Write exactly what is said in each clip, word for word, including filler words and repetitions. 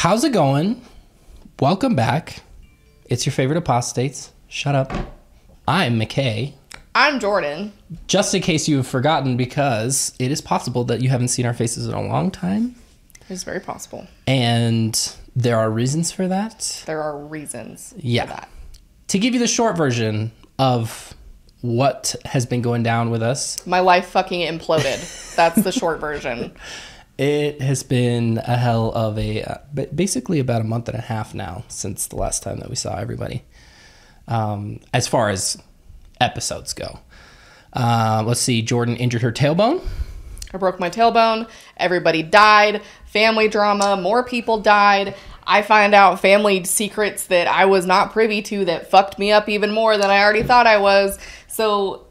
How's it going? Welcome back. It's your favorite apostates. Shut up. I'm McKay. I'm Jordan. Just in case you have forgotten, because it is possible that you haven't seen our faces in a long time. It's very possible. And there are reasons for that. There are reasons yeah. for that. To give you the short version of what has been going down with us. My life fucking imploded. That's the short version. It has been a hell of a, uh, basically about a month and a half now since the last time that we saw everybody. Um, as far as episodes go. Uh, let's see, Jordan injured her tailbone. I broke my tailbone. Everybody died. Family drama. More people died. I find out family secrets that I was not privy to that fucked me up even more than I already thought I was. So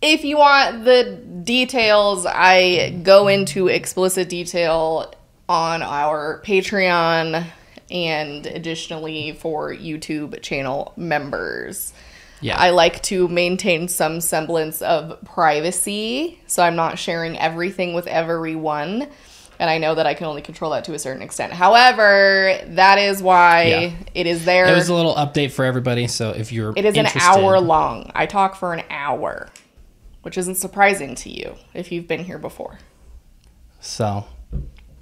if you want the details, I go into explicit detail on our Patreon and additionally for YouTube channel members. Yeah. I like to maintain some semblance of privacy, so I'm not sharing everything with everyone. And I know that I can only control that to a certain extent. However, that is why yeah. it is there. There was a little update for everybody, so if you're It is interested. An hour long. I talk for an hour, which isn't surprising to you if you've been here before. So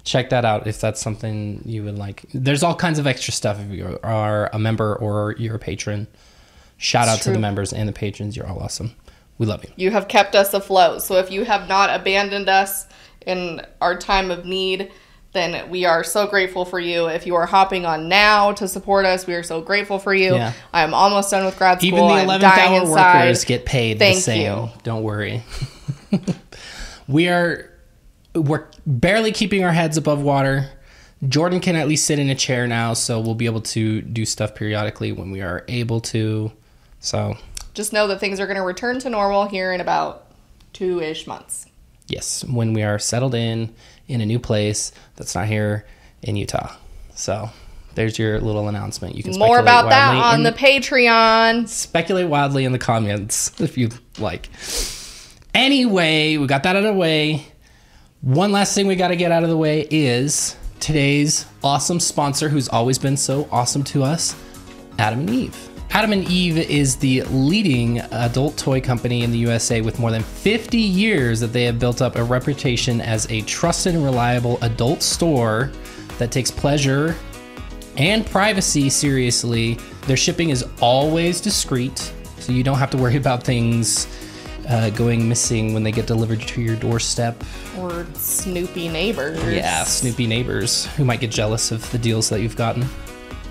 check that out if that's something you would like. There's all kinds of extra stuff if you are a member or you're a patron. Shout out to the members and the patrons. You're all awesome. We love you. You have kept us afloat. So if you have not abandoned us in our time of need, then we are so grateful for you. If you are hopping on now to support us, we are so grateful for you. Yeah. I'm almost done with grad school. Even the eleventh hour inside. Workers get paid Thank the same. You. Don't worry. we are we're barely keeping our heads above water. Jordan can at least sit in a chair now, so we'll be able to do stuff periodically when we are able to. So just know that things are going to return to normal here in about two-ish months. Yes, when we are settled in, in a new place that's not here in Utah. So there's your little announcement. You can More about that on the Patreon. Speculate wildly in the comments if you like. Anyway, we got that out of the way. One last thing we got to get out of the way is today's awesome sponsor, who's always been so awesome to us, Adam and Eve. Adam and Eve is the leading adult toy company in the U S A with more than fifty years that they have built up a reputation as a trusted and reliable adult store that takes pleasure and privacy seriously. Their shipping is always discreet, so you don't have to worry about things uh, going missing when they get delivered to your doorstep. Or snoopy neighbors. Yeah, snoopy neighbors who might get jealous of the deals that you've gotten.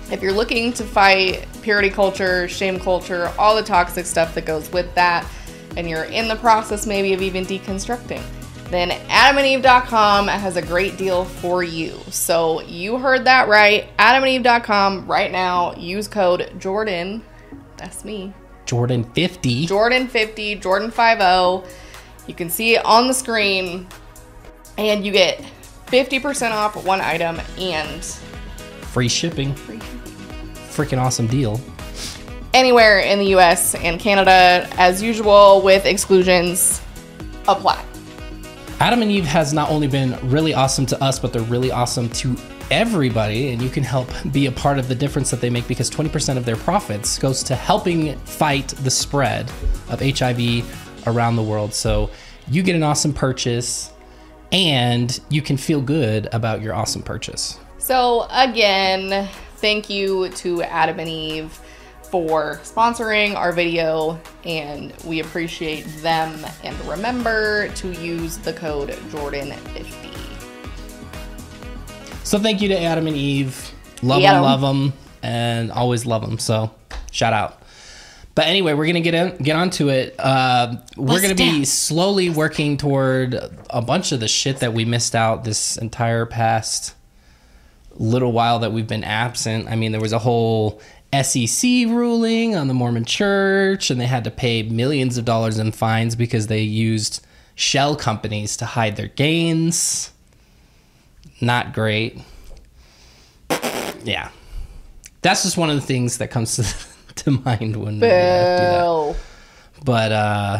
If you're looking to fight purity culture, shame culture, all the toxic stuff that goes with that, and you're in the process maybe of even deconstructing, then Adam and Eve dot com has a great deal for you. So you heard that right. Adam and Eve dot com right now. Use code Jordan. That's me. Jordan fifty. Jordan fifty. Jordan fifty. You can see it on the screen. And you get fifty percent off one item and free shipping. Free shipping. Freaking awesome deal. Anywhere in the U S and Canada, as usual, with exclusions apply. Adam and Eve has not only been really awesome to us, but they're really awesome to everybody, and you can help be a part of the difference that they make, because twenty percent of their profits goes to helping fight the spread of H I V around the world. So you get an awesome purchase, and you can feel good about your awesome purchase. So again, thank you to Adam and Eve for sponsoring our video, and we appreciate them. And remember to use the code Jordan fifty. So thank you to Adam and Eve. Love them, love them, and always love them. So shout out. But anyway, we're gonna get in, get onto it. Uh, we're gonna be slowly working toward a bunch of the shit that we missed out this entire past little while that we've been absent. I mean, there was a whole S E C ruling on the Mormon Church, and they had to pay millions of dollars in fines because they used shell companies to hide their gains. Not great. Yeah. That's just one of the things that comes to, to mind when Bell. we uh, do that. But, uh,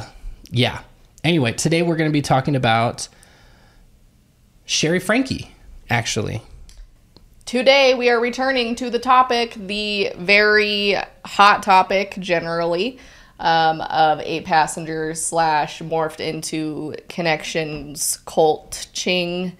yeah. Anyway, today we're going to be talking about Shari Franke, actually. Today we are returning to the topic, the very hot topic generally, um, of Eight Passengers slash morphed into Connexions Coaching.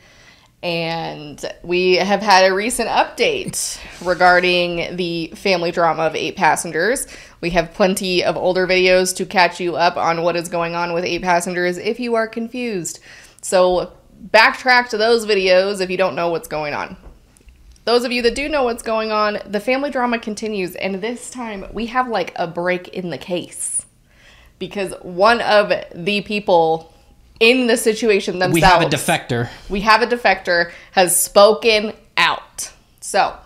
And we have had a recent update regarding the family drama of Eight Passengers. We have plenty of older videos to catch you up on what is going on with Eight Passengers if you are confused. So backtrack to those videos if you don't know what's going on. Those of you that do know what's going on, the family drama continues, and this time we have like a break in the case because one of the people in the situation themselves, we have a defector. We have a defector has spoken out. So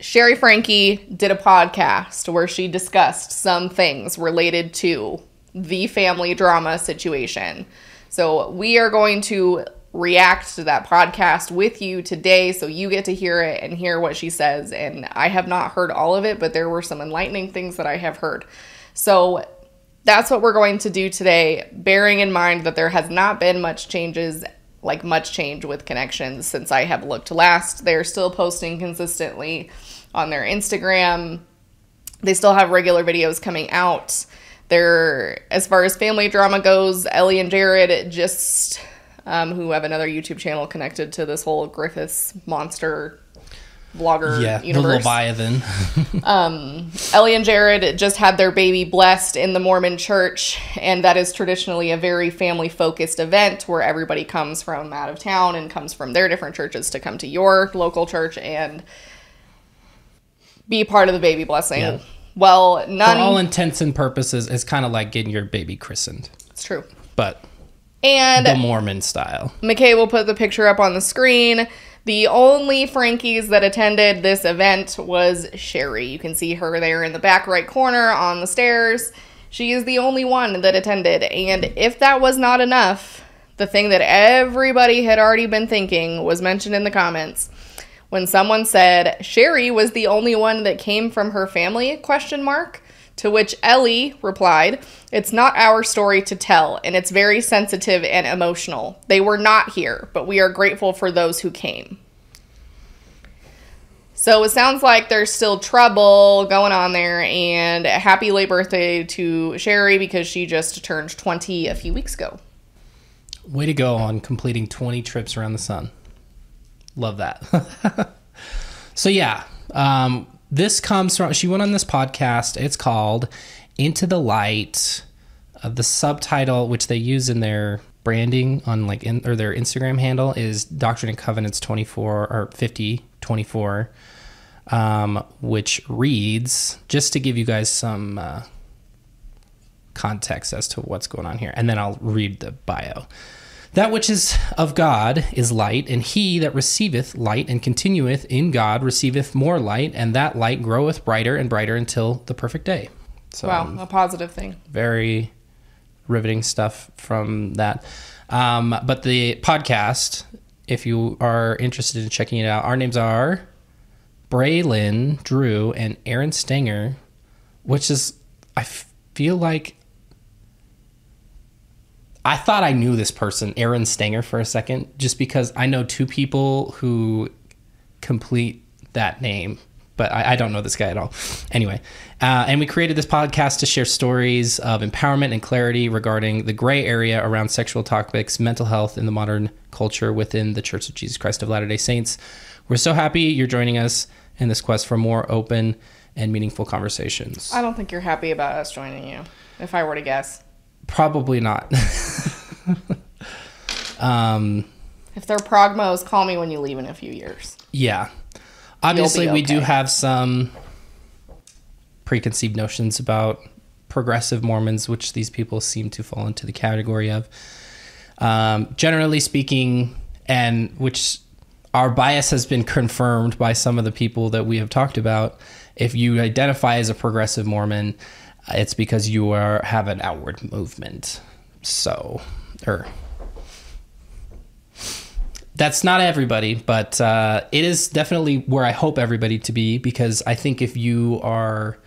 Shari Franke did a podcast where she discussed some things related to the family drama situation. So we are going to react to that podcast with you today, so you get to hear it and hear what she says. And I have not heard all of it, but there were some enlightening things that I have heard. So that's what we're going to do today, bearing in mind that there has not been much changes, like much change with Connexions since I have looked last. They're still posting consistently on their Instagram. They still have regular videos coming out. They're, as far as family drama goes, Ellie and Jared just... Um, who have another YouTube channel connected to this whole Griffiths monster vlogger yeah, universe. The Leviathan. um, Ellie and Jared just had their baby blessed in the Mormon church, and that is traditionally a very family-focused event where everybody comes from out of town and comes from their different churches to come to your local church and be part of the baby blessing. Yeah. Well, none... For all intents and purposes, it's kind of like getting your baby christened. It's true. But... And the Mormon style. McKay will put the picture up on the screen. The only Frankies that attended this event was Shari. You can see her there in the back right corner on the stairs. She is the only one that attended. And if that was not enough, the thing that everybody had already been thinking was mentioned in the comments when someone said Shari was the only one that came from her family, question mark. To which Ellie replied, "It's not our story to tell, and it's very sensitive and emotional. They were not here, but we are grateful for those who came." So it sounds like there's still trouble going on there, and happy late birthday to Shari because she just turned twenty a few weeks ago. Way to go on completing twenty trips around the sun. Love that. So yeah, um... this comes from, she went on this podcast, it's called Into the Light. Uh, the subtitle, which they use in their branding on like, in, or their Instagram handle is Doctrine and Covenants twenty-four, or fifty twenty-four, um, which reads, just to give you guys some uh, context as to what's going on here, and then I'll read the bio. "That which is of God is light, and he that receiveth light and continueth in God receiveth more light, and that light groweth brighter and brighter until the perfect day." So, wow, a positive thing. Very riveting stuff from that. Um, but the podcast, if you are interested in checking it out, our names are Braelyn, Drew, and Aaron Stanger, which is, I feel like... I thought I knew this person, Aaron Stanger, for a second, just because I know two people who complete that name, but I, I don't know this guy at all. Anyway, uh, and we created this podcast to share stories of empowerment and clarity regarding the gray area around sexual topics, mental health in the modern culture within the Church of Jesus Christ of Latter-day Saints. We're so happy you're joining us in this quest for more open and meaningful conversations. I don't think you're happy about us joining you, if I were to guess. Probably not. um, if they're progmos, call me when you leave in a few years. Yeah. Obviously, okay. We do have some preconceived notions about progressive Mormons, which these people seem to fall into the category of. Um, generally speaking, and which our bias has been confirmed by some of the people that we have talked about, if you identify as a progressive Mormon... it's because you are have an outward movement. So, or that's not everybody, but uh, it is definitely where I hope everybody to be, because I think if you are,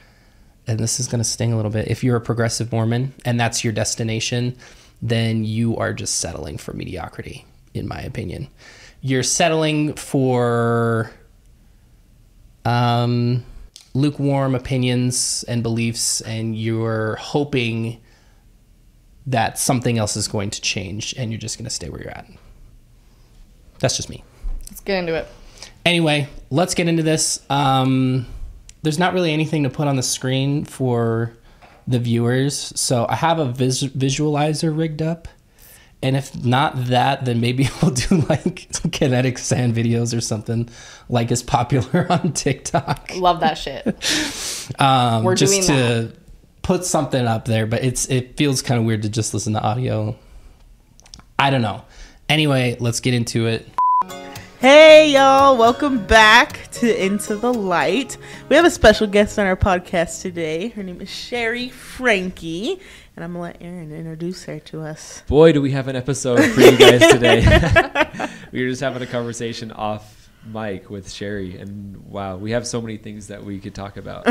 and this is going to sting a little bit, if you're a progressive Mormon and that's your destination, then you are just settling for mediocrity, in my opinion. you're settling for um, lukewarm opinions and beliefs, and you're hoping that something else is going to change, and you're just going to stay where you're at. That's just me. Let's get into it. Anyway, let's get into this. Um, there's not really anything to put on the screen for the viewers, so I have a vis visualizer rigged up. And if not that, then maybe we'll do like some kinetic sand videos or something, like is popular on TikTok. Love that shit. um, We're just doing to that. Put something up there, but it's it feels kind of weird to just listen to audio. I don't know. Anyway, let's get into it. Hey y'all, welcome back to Into the Light. We have a special guest on our podcast today. Her name is Shari Franke. And I'm going to let Aaron introduce her to us. Boy, do we have an episode for you guys today. We were just having a conversation off mic with Shari. And wow, we have so many things that we could talk about.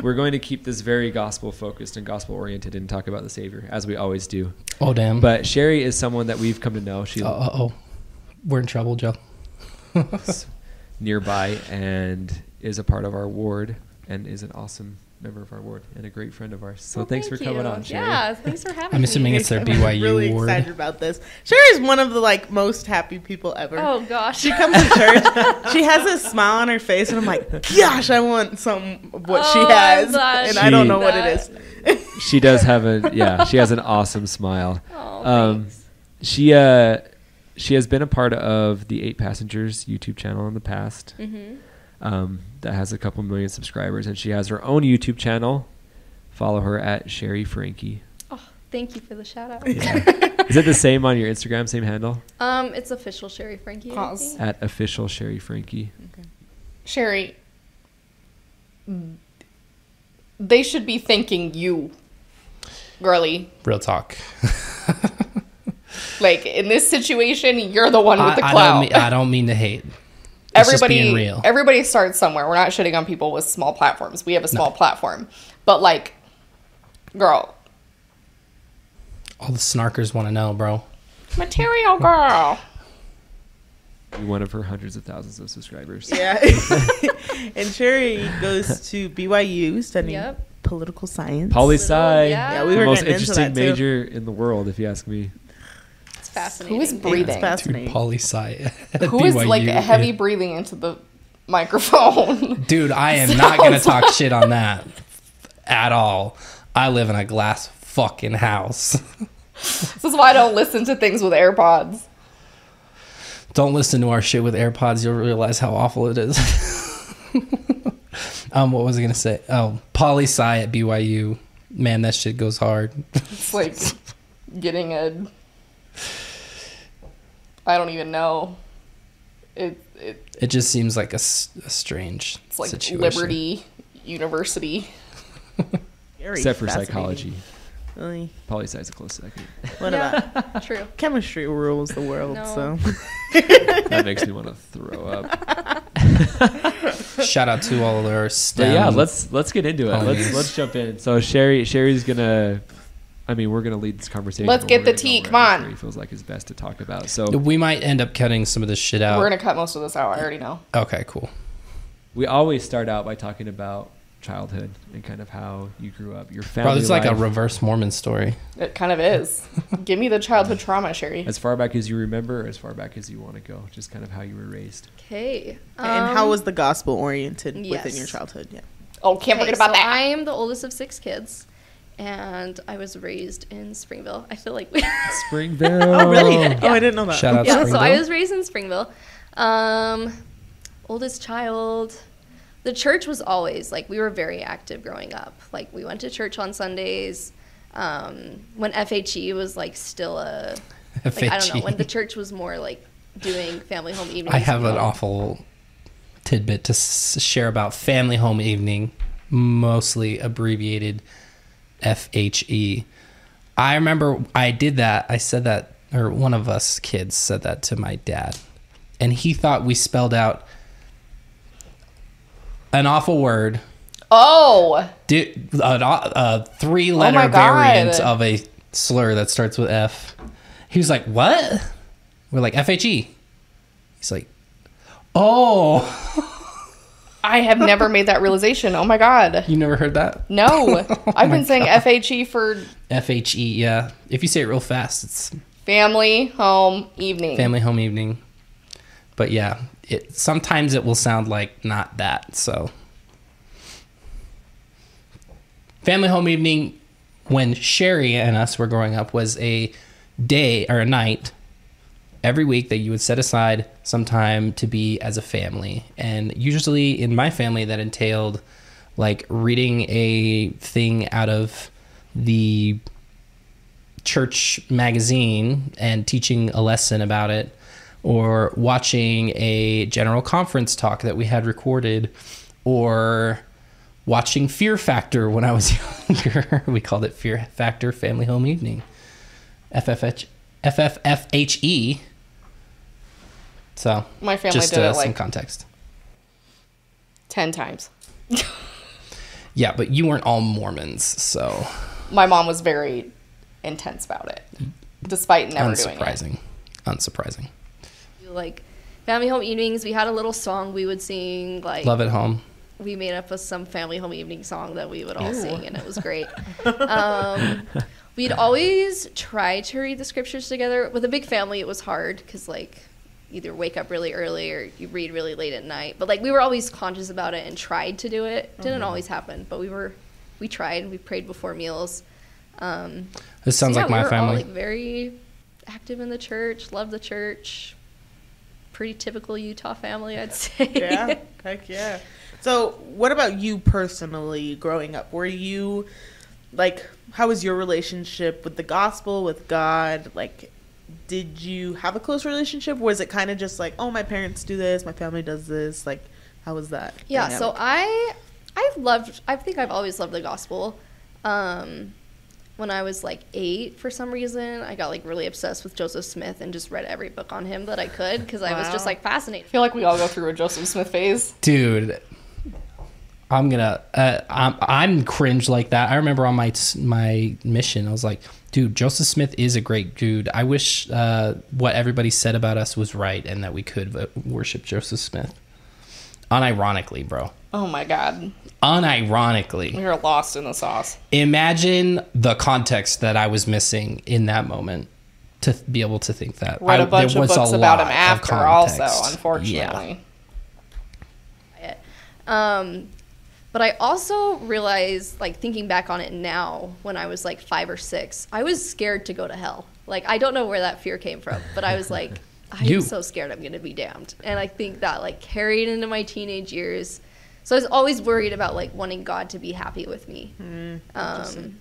We're going to keep this very gospel-focused and gospel-oriented and talk about the Savior, as we always do. Oh, damn. But Shari is someone that we've come to know. She, Uh-oh. We're in trouble, Joe. Nearby and is a part of our ward and is an awesome member of our ward and a great friend of ours. So well, thanks thank for coming you. on, Shari. Yeah, thanks for having me. I'm assuming me. it's their B Y U I'm really ward. Excited about this. Shari is one of the like most happy people ever. Oh gosh, she comes to church. She has a smile on her face, and I'm like, gosh, I want some of what oh, she has, and she, I don't know what it is. She does have a yeah. She has an awesome smile. Oh, um, thanks. She uh, she has been a part of the Eight Passengers YouTube channel in the past. Mm-hmm. Um, that has a couple million subscribers, and she has her own YouTube channel. Follow her at Shari Franke. Oh, thank you for the shout out. Yeah. Is it the same on your Instagram, same handle? Um, it's official Shari Franke. Pause. At official Shari Franke. Okay. Shari, they should be thanking you, girly. Real talk. Like in this situation, you're the one with I, the clout. I don't mean, I don't mean to hate. It's everybody real. Everybody starts somewhere. We're not shitting on people with small platforms. We have a small no. platform. But like, girl. All the snarkers want to know, bro. Material girl. One of her hundreds of thousands of subscribers. Yeah. And Shari goes to B Y U studying yep. political science. Poli sci. Yeah. yeah, we the were most interesting major too. in the world, if you ask me. Fascinating. Who is breathing? Dude, poli sci. Who is like heavy breathing into the microphone? Dude, I am not going to talk shit on that at all. I live in a glass fucking house. This is why I don't listen to things with AirPods. Don't listen to our shit with AirPods. You'll realize how awful it is. um, what was I going to say? Oh, poli sci at B Y U. Man, that shit goes hard. It's like getting a... I don't even know. It it, it just seems like a, a strange it's like situation. Liberty University. Except for psychology. Really? Poli sci is a close second. What yeah. about? True. Chemistry rules the world, no. so. That makes me want to throw up. Shout out to all of our STEM. Yeah, let's let's get into it. Oh, let's yes. let's jump in. So Shari Shari's gonna. I mean, we're going to lead this conversation. Let's get the tea. Come on. He feels like it's best to talk about. So we might end up cutting some of this shit out. We're going to cut most of this out. I already know. Okay, cool. We always start out by talking about childhood and kind of how you grew up, your family. Bro, it's like a reverse Mormon story. It kind of is. Give me the childhood trauma, Shari. As far back as you remember, or as far back as you want to go, just kind of how you were raised. Okay. Um, and how was the gospel oriented yes. within your childhood? Yeah. Oh, can't okay, forget about so that. I am the oldest of six kids. And I was raised in Springville. I feel like we Springville. Oh, really? Yeah. Oh, I didn't know that. Shout out yeah, Springville. So I was raised in Springville. Um, oldest child. The church was always, like, we were very active growing up. Like, we went to church on Sundays. Um, when F H E was, like, still a, like, I don't know, when the church was more, like, doing family home evenings. I have an awful tidbit to s share about family home evening, mostly abbreviated F H E. I remember I did that. I said that, or one of us kids said that to my dad. And he thought we spelled out an awful word. Oh! Did, a, a three-letter oh variant of a slur that starts with F. He was like, what? We're like, F H E. He's like, oh. I have never made that realization. Oh, my God. You never heard that? No. oh I've been saying God. F H E for... F H E, yeah. If you say it real fast, it's... Family, home, evening. Family, home, evening. But, yeah, it sometimes it will sound like not that, so... Family, home, evening, when Shari and us were growing up, was a day or a night... every week that you would set aside some time to be as a family. And usually in my family that entailed like reading a thing out of the church magazine and teaching a lesson about it, or watching a general conference talk that we had recorded, or watching Fear Factor when I was younger. We called it Fear Factor Family Home Evening. F F H F F F H E. So my family just, did uh, it like some context. Ten times. Yeah, but you weren't all Mormons, so my mom was very intense about it, despite never doing it. Unsurprising. Unsurprising. Like family home evenings, we had a little song we would sing. Like Love at Home. We made up some family home evening song that we would all Ew. sing, and it was great. um, we'd always try to read the scriptures together. With a big family, it was hard because like. Either wake up really early or you read really late at night. But like we were always conscious about it and tried to do it. Didn't mm-hmm. always happen, but we were, we tried. We prayed before meals. Um, this sounds so yeah, like my we were family. All, like, very active in the church. Loved the church. Pretty typical Utah family, I'd say. Yeah, heck yeah. So, what about you personally? Growing up, were you like, how was your relationship with the gospel, with God, like? Did you have a close relationship? Was it kind of just like, oh, my parents do this, my family does this? Like, how was that? Yeah, dynamic? So I I loved, I think I've always loved the gospel. Um, when I was like eight, for some reason, I got like really obsessed with Joseph Smith and just read every book on him that I could because wow. I was just like fascinated. I feel like we all go through a Joseph Smith phase. Dude, I'm going to, uh, I'm, I'm cringe like that. I remember on my my mission, I was like, dude, Joseph Smith is a great dude. I wish uh, what everybody said about us was right and that we could worship Joseph Smith. Unironically, bro. Oh, my God. Unironically. We were lost in the sauce. Imagine the context that I was missing in that moment to be able to think that. Read a bunch I, there of was books about him after also, unfortunately. Yeah. Um. But I also realized, like, thinking back on it now, when I was, like, five or six, I was scared to go to hell. Like, I don't know where that fear came from, but I was like, I'm you. so scared I'm going to be damned. And I think that, like, carried into my teenage years. So I was always worried about, like, wanting God to be happy with me. Mm, um,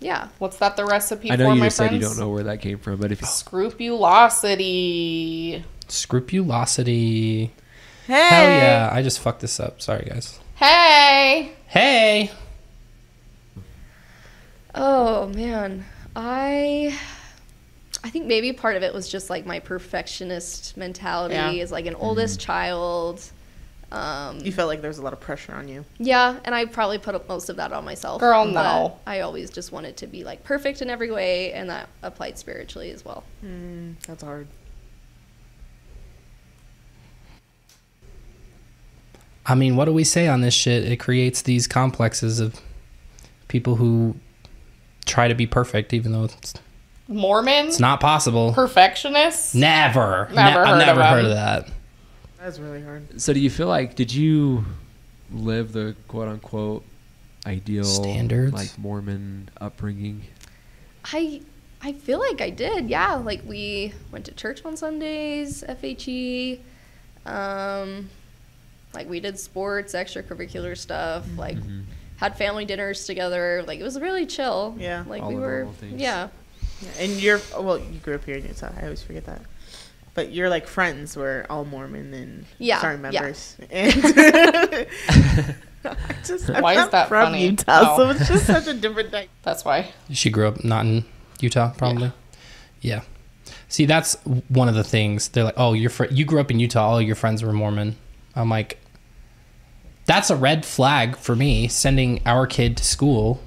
yeah. What's that the recipe for, my friends? I know you just said you don't know where that came from, but if you... Scrupulosity. Scrupulosity. Hey! Hell yeah. I just fucked this up. Sorry, guys. Hey! Hey! Oh, man. I I think maybe part of it was just, like, my perfectionist mentality yeah. as, like, an oldest mm-hmm. child. Um, you felt like there was a lot of pressure on you. Yeah, and I probably put up most of that on myself. Girl, no. I always just wanted to be, like, perfect in every way, and that applied spiritually as well. Mm, that's hard. I mean, what do we say on this shit? It creates these complexes of people who try to be perfect, even though it's... Mormon? It's not possible. Perfectionists? Never. Never ne- heard I've never of heard them. of that. That's really hard. So do you feel like, did you live the quote-unquote ideal... standards? Like, Mormon upbringing? I... I feel like I did, yeah. Like, we went to church on Sundays, F H E, um... like, we did sports, extracurricular stuff, like, mm-hmm. had family dinners together. Like, it was really chill. Yeah. Like, all we were, yeah. yeah. And you're, well, you grew up here in Utah. I always forget that. But your, like, friends were all Mormon and yeah. sorry members. Yeah. And I just, why I'm is not that from funny? Utah, no. So it's just such a different thing. That's why. She grew up not in Utah, probably. Yeah. yeah. See, that's one of the things. They're like, oh, your fr- you grew up in Utah. All your friends were Mormon. I'm like... That's a red flag for me, sending our kid to school.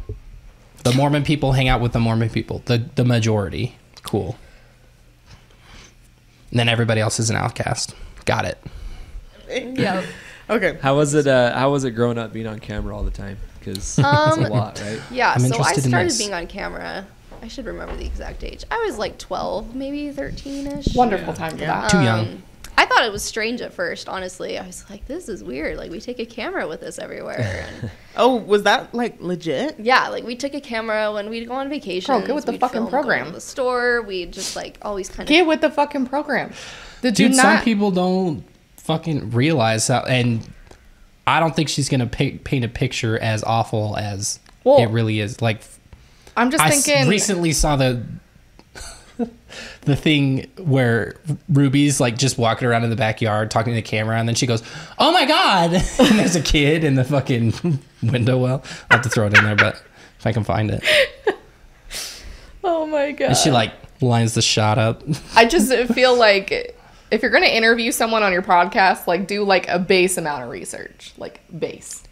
The Mormon people hang out with the Mormon people, the the majority. Cool. And then everybody else is an outcast. Got it. Yeah. Okay. How was it? Uh, how was it growing up being on camera all the time? Because that's um, a lot, right? Yeah. I'm so I started being on camera. I should remember the exact age. I was like twelve, maybe thirteen-ish. Wonderful yeah. time for yeah. that. Um, Too young. I thought it was strange at first, honestly. I was like, this is weird. Like, we take a camera with us everywhere. And oh, was that, like, legit? Yeah, like, we took a camera when we'd go on vacation. Oh, get with the fucking program. Go to the store. We'd just, like, always kind of... Get with the fucking program. Did Dude, you not... some people don't fucking realize that. And I don't think she's going to paint a picture as awful as well, it really is. Like, I'm just I thinking... I recently saw the... the thing where Ruby's like just walking around in the backyard talking to the camera, and then she goes, "Oh my god!" And there's a kid in the fucking window well. I'll have to throw it in there, but if I can find it. Oh my god! And she like lines the shot up. I just feel like if you're gonna interview someone on your podcast, like do like a base amount of research, like base.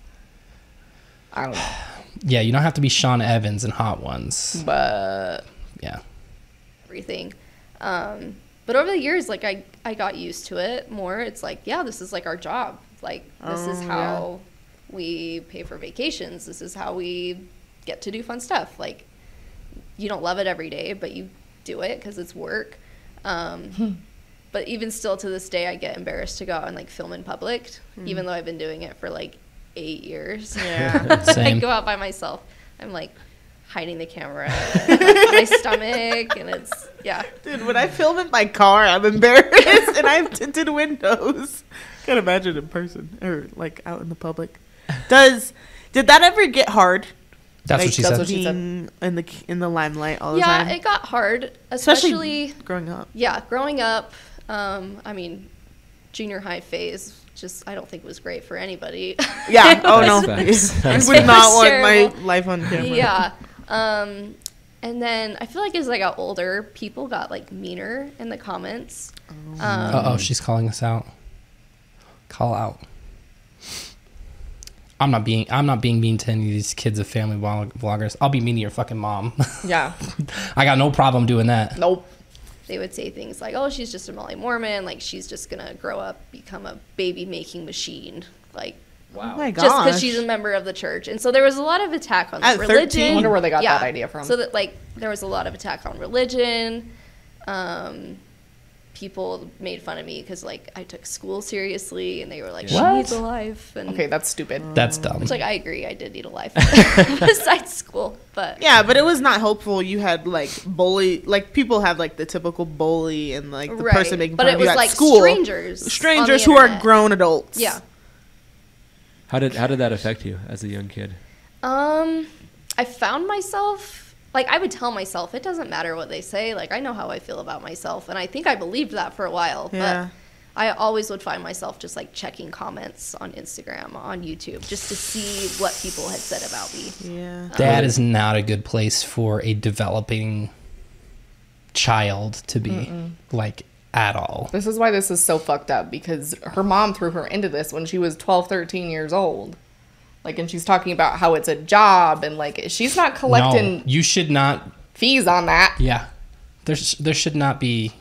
I don't know. Yeah, you don't have to be Sean Evans and Hot Ones, but yeah. Everything um but over the years, like I I got used to it more. It's like, yeah, this is like our job, like this um, is how yeah. we pay for vacations, this is how we get to do fun stuff. Like, you don't love it every day, but you do it because it's work. Um hmm. But even still to this day, I get embarrassed to go out and like film in public, hmm. even though I've been doing it for like eight years. Yeah. I go out by myself, I'm like hiding the camera and my stomach, and it's yeah. Dude, when I film in my car, I'm embarrassed, and I have tinted windows. Can't imagine in person or like out in the public. Does did that ever get hard? That's like, what she that's said. What she said. In the in the limelight all the yeah, time. Yeah, it got hard, especially, especially growing up. Yeah, growing up. Um, I mean, junior high phase. Just I don't think it was great for anybody. Yeah. Oh no, facts. I would not want terrible. My life on camera. Yeah. Um, and then I feel like as I got older, people got like meaner in the comments. Um, Uh-oh, she's calling us out. Call out. I'm not being, I'm not being mean to any of these kids of family vloggers. I'll be mean to your fucking mom. Yeah. I got no problem doing that. Nope. They would say things like, oh, she's just a Molly Mormon. Like, she's just going to grow up, become a baby making machine. Like. Wow. Oh my gosh. Just because she's a member of the church. And so there was a lot of attack on At religion. thirteen, I wonder where they got yeah. that idea from. So that like there was a lot of attack on religion. Um, people made fun of me because like I took school seriously, and they were like, yeah. she needs a life. And okay, that's stupid. Um, that's dumb. Which like I agree, I did need a life besides school. But yeah, but it was not helpful. You had like bully, like people have like the typical bully and like the right. person making but fun of you at like school. But it was like strangers. Strangers who internet. Are grown adults. Yeah. How did how did that affect you as a young kid? Um, I found myself, like I would tell myself, it doesn't matter what they say. Like I know how I feel about myself. And I think I believed that for a while. Yeah. But I always would find myself just like checking comments on Instagram, on YouTube, just to see what people had said about me. Yeah. That um, is not a good place for a developing child to be. Mm-mm. Like at all. This is why this is so fucked up, because her mom threw her into this when she was twelve, thirteen years old. Like, and she's talking about how it's a job, and like she's not collecting no, you should not fees on that. Yeah. There's there should not be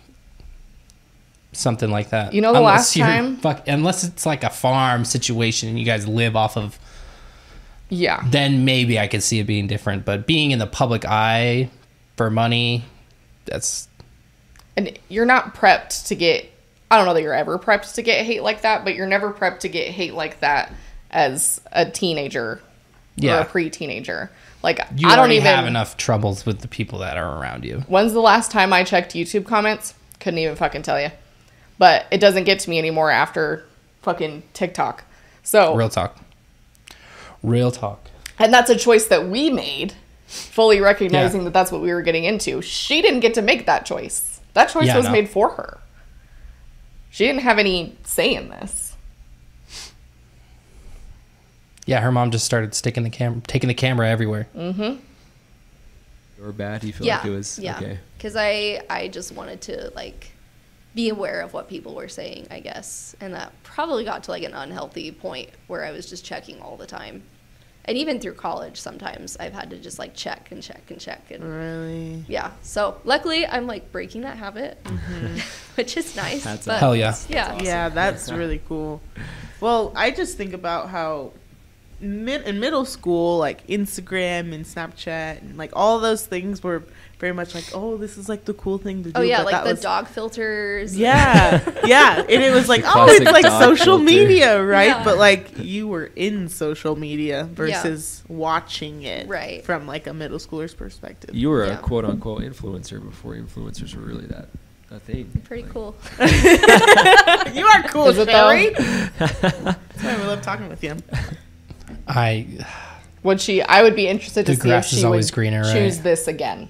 something like that. You know the unless last time fuck, unless it's like a farm situation and you guys live off of yeah. Then maybe I could see it being different, but being in the public eye for money, that's and you're not prepped to get, I don't know that you're ever prepped to get hate like that, but you're never prepped to get hate like that as a teenager yeah. or a pre-teenager. Like, you I don't even have enough troubles with the people that are around you. When's the last time I checked YouTube comments? Couldn't even fucking tell you. But it doesn't get to me anymore after fucking TikTok. So real talk. Real talk. And that's a choice that we made, fully recognizing yeah. that that's what we were getting into. She didn't get to make that choice. That choice yeah, was no. made for her. She didn't have any say in this. Yeah, her mom just started sticking the camera, taking the camera everywhere. Mm-hmm. Or bad? You feel yeah, like it was yeah. okay? Because I, I just wanted to like be aware of what people were saying, I guess, and that probably got to like an unhealthy point where I was just checking all the time, and even through college, sometimes I've had to just like check and check and check and really yeah. So luckily, I'm like breaking that habit. Mm-hmm. which is nice. That's but, hell yeah. Yeah, that's awesome. yeah that's yeah. really cool. Well, I just think about how mid in middle school, like Instagram and Snapchat and like all those things were very much like, oh, this is like the cool thing to do. Oh yeah, like the was... dog filters. Yeah, yeah, and it was like, oh, it's like social filter. media, right? Yeah. But like you were in social media versus yeah. watching it right. from like a middle schooler's perspective. You were yeah. a quote unquote influencer before influencers were really that. I think. Pretty like. cool. You are cool, Shari. That's why we love talking with you. I would she? I would be interested to see if she would greener, right? choose this again.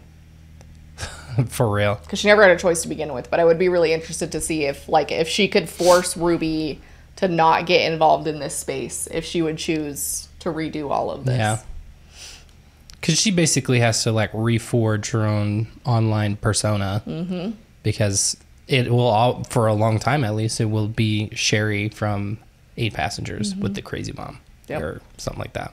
For real, because she never had a choice to begin with. But I would be really interested to see if, like, if she could force Ruby to not get involved in this space, if she would choose to redo all of this. Yeah. Because she basically has to like reforge her own online persona. Mm-hmm. Because it will, all, for a long time at least, it will be Shari from Eight Passengers mm-hmm. with the crazy mom yep. or something like that.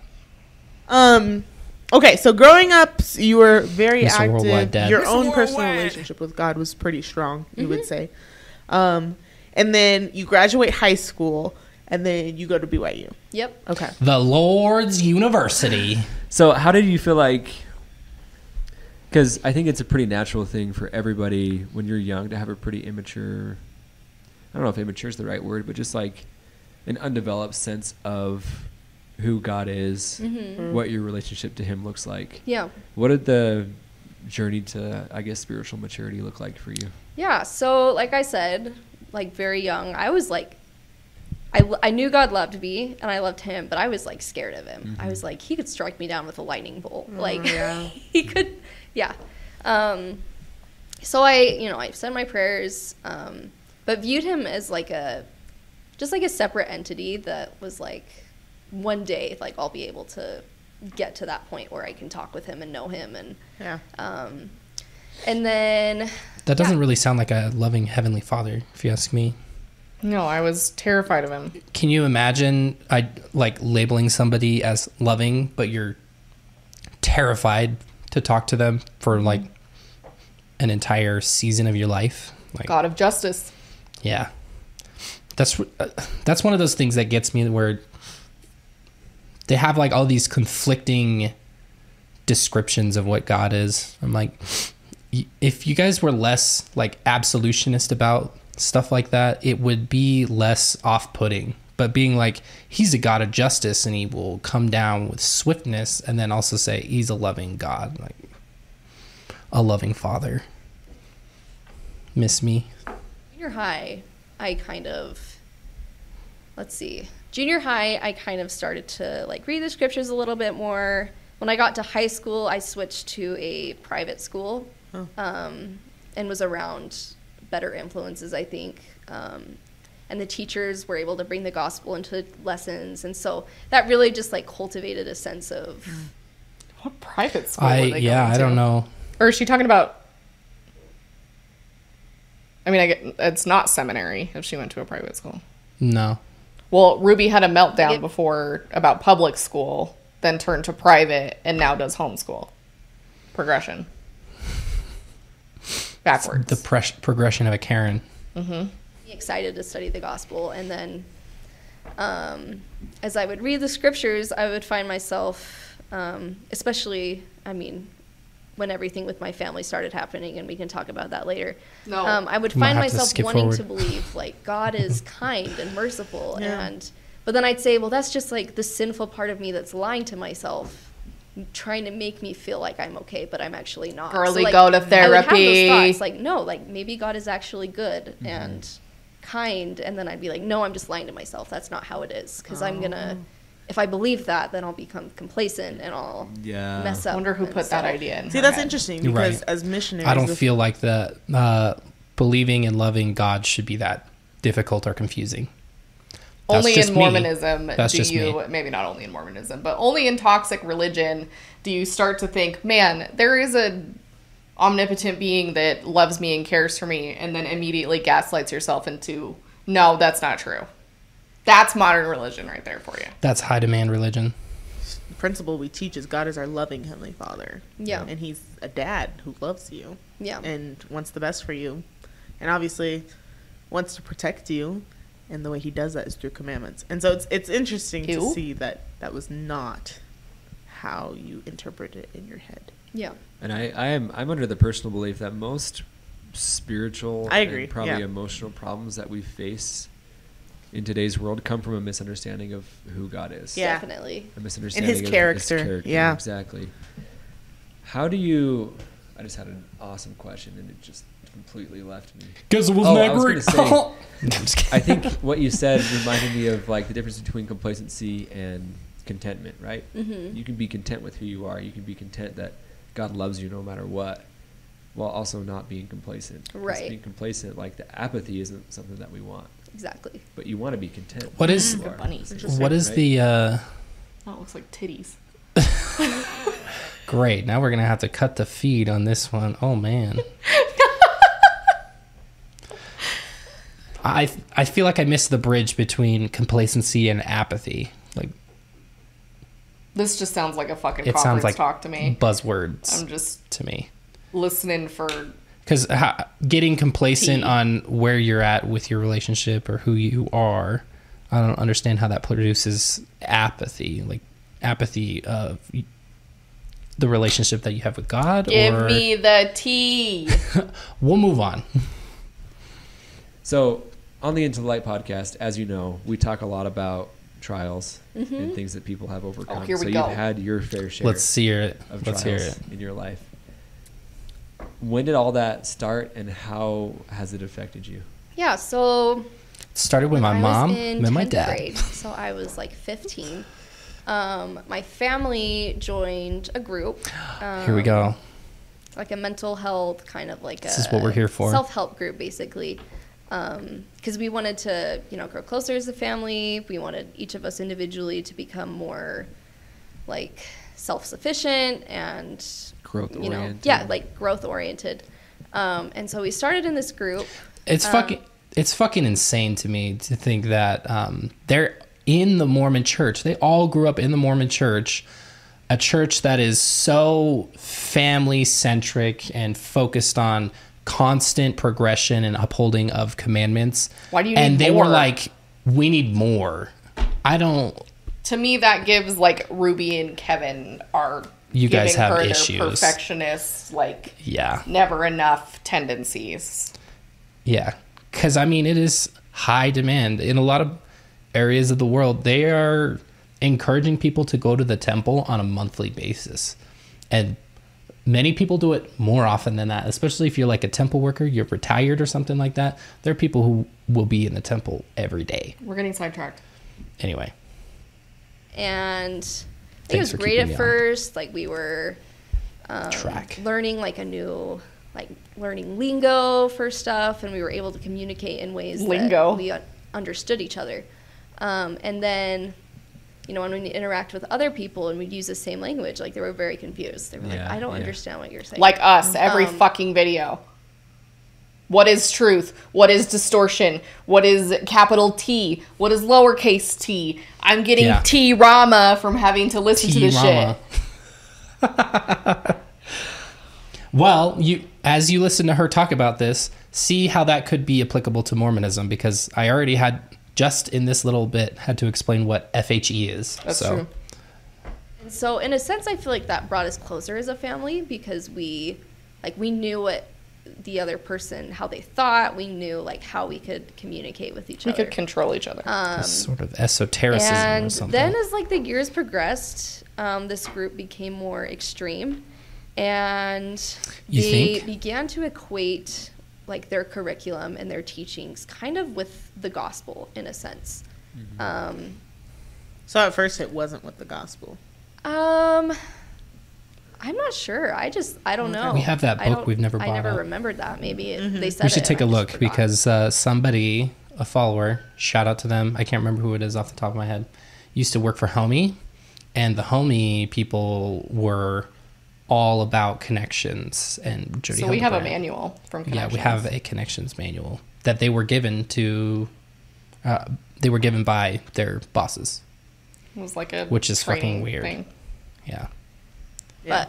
Um, okay, so growing up, you were very Mister active. Your Mister own Worldwide. Personal relationship with God was pretty strong, you mm-hmm. would say. Um, and then you graduate high school, and then you go to B Y U. Yep. Okay. The Lord's University. So how did you feel like... Because I think it's a pretty natural thing for everybody when you're young to have a pretty immature, I don't know if immature is the right word, but just like an undeveloped sense of who God is, mm-hmm. what your relationship to him looks like. Yeah. What did the journey to, I guess, spiritual maturity look like for you? Yeah. So like I said, like very young, I was like, I, I knew God loved me and I loved him, but I was like scared of him. Mm-hmm. I was like, he could strike me down with a lightning bolt. Mm, like yeah. he could, yeah. Um, so I, you know, I said my prayers, um, but viewed him as like a, just like a separate entity that was like one day, like I'll be able to get to that point where I can talk with him and know him. And, yeah. um, and then. That doesn't yeah. really sound like a loving heavenly father, if you ask me. No, I was terrified of him. Can you imagine I like labeling somebody as loving, but you're terrified to talk to them for like an entire season of your life? Like, God of justice. Yeah, that's uh, that's one of those things that gets me, where they have like all these conflicting descriptions of what God is. I'm like, if you guys were less like absolutionist about stuff like that, it would be less off-putting. But being like, he's a God of justice and he will come down with swiftness, and then also say he's a loving God, like a loving father. Miss me. Junior high, I kind of, let's see. Junior high, I kind of started to like read the scriptures a little bit more. When I got to high school, I switched to a private school oh. um, and was around better influences, I think, um, and the teachers were able to bring the gospel into lessons, and so that really just like cultivated a sense of what private school. I, they yeah, I to? don't know. Or is she talking about? I mean, I get, it's not seminary if she went to a private school. No. Well, Ruby had a meltdown it, before about public school, then turned to private, and now does homeschool. Progression. Backwards. The pres- progression of a Karen. Mm-hmm. Excited to study the gospel, and then um, as I would read the scriptures, I would find myself, um, especially, I mean, when everything with my family started happening, and we can talk about that later. No, um, I would find myself wanting forward. to believe like God is kind and merciful, yeah. and but then I'd say, well, that's just like the sinful part of me that's lying to myself, trying to make me feel like I'm okay, but I'm actually not. Girly, so, like, go to therapy. I would have those thoughts, like, no, like maybe God is actually good mm-hmm. and kind, and then I'd be like, no, I'm just lying to myself, that's not how it is, because oh. I'm gonna, if I believe that, then I'll become complacent and I'll yeah. mess up. I wonder who put that idea in. See, that's head. interesting, because right. as missionaries, I don't feel like the uh believing and loving God should be that difficult or confusing. That's only in Mormonism me. That's do you me. Maybe not only in Mormonism, but only in toxic religion do you start to think, man, there is a omnipotent being that loves me and cares for me, and then immediately gaslights yourself into, no, that's not true. That's modern religion right there for you. That's high demand religion. The principle we teach is God is our loving Heavenly Father. Yeah. And he's a dad who loves you. Yeah. And wants the best for you. And obviously wants to protect you, and the way he does that is through commandments. And so it's it's interesting Ew. to see that that was not how you interpret it in your head. Yeah. And I, I am I'm under the personal belief that most spiritual I agree. and probably yeah. emotional problems that we face in today's world come from a misunderstanding of who God is. Yeah. Definitely. A misunderstanding and his of character. his character. Yeah. Exactly. How do you I just had an awesome question and it just completely left me. Because it was oh, never. I, was say, no, I think what you said reminded me of like the difference between complacency and contentment, right? Mm-hmm. You can be content with who you are. You can be content that God loves you no matter what, while also not being complacent. Right. Being complacent, like the apathy, isn't something that we want. Exactly. But you want to be content. What is mm-hmm. bunny? What is right? the? Uh... Oh, it looks like titties. Great. Now we're gonna have to cut the feed on this one. Oh man. I I feel like I missed the bridge between complacency and apathy. Like this just sounds like a fucking it conference sounds like talk to me. Buzzwords. I'm just to me listening for because getting complacent tea. on where you're at with your relationship or who you are. I don't understand how that produces apathy. Like apathy of the relationship that you have with God. Give or... me the tea. We'll move on. So. On the Into the Light podcast, as you know, we talk a lot about trials mm-hmm. and things that people have overcome. Oh, here we so go. You've had your fair share Let's see it. of Let's trials hear it. in your life. When did all that start, and how has it affected you? Yeah, so... It started with my I mom and my dad. Grade, so I was like fifteen. Um, my family joined a group. Um, here we go. Like a mental health, kind of like this a... This is what we're here for. Self-help group, basically. Um, because we wanted to, you know, grow closer as a family. We wanted each of us individually to become more, like, self-sufficient and, growth you know, yeah, like growth-oriented. Um, and so we started in this group. It's um, fucking, it's fucking insane to me to think that um, they're in the Mormon church. They all grew up in the Mormon church, a church that is so family-centric and focused on constant progression and upholding of commandments. Why do you and need they more? were like, we need more. I don't. To me, that gives like Ruby and Kevin are you guys have her issues. Their perfectionist, like yeah, never enough tendencies. Yeah, because I mean, it is high demand in a lot of areas of the world. They are encouraging people to go to the temple on a monthly basis, and. Many people do it more often than that, especially if you're like a temple worker, you're retired or something like that. There are people who will be in the temple every day. We're getting sidetracked. Anyway. And I think it was great at first. Like we were um, Track. learning like a new, like learning lingo for stuff. And we were able to communicate in ways lingo. that we un- understood each other. Um, and then... You know, when we interact with other people and we'd use the same language, like they were very confused. They were yeah, like, I don't yeah. understand what you're saying. Like us, every um, fucking video. What is truth? What is distortion? What is capital T? What is lowercase t? I'm getting yeah. T-rama from having to listen T-rama. to this shit. Well, you as you listen to her talk about this, see how that could be applicable to Mormonism, because I already had... Just in this little bit, had to explain what F H E is. That's so. true. And so, in a sense, I feel like that brought us closer as a family because we, like, we knew what the other person, how they thought. We knew like how we could communicate with each we other. We could control each other. Um, sort of esotericism and or something. Then, as like the years progressed, um, this group became more extreme, and you they think? began to equate. like their curriculum and their teachings kind of with the gospel in a sense. Mm-hmm. Um, so at first it wasn't with the gospel. Um, I'm not sure. I just, I don't know. We have that book we've never bought. I never up. remembered that. Maybe it, mm-hmm. they said it. We should it take a look because uh, somebody, a follower, shout out to them. I can't remember who it is off the top of my head. Used to work for Homie, and the Homie people were all about Connections and Jodi So Hildebrandt. We have a manual from Connections. Yeah, we have a Connections manual that they were given to, uh, they were given by their bosses. It was like a Which is fucking weird. Thing. Yeah. yeah.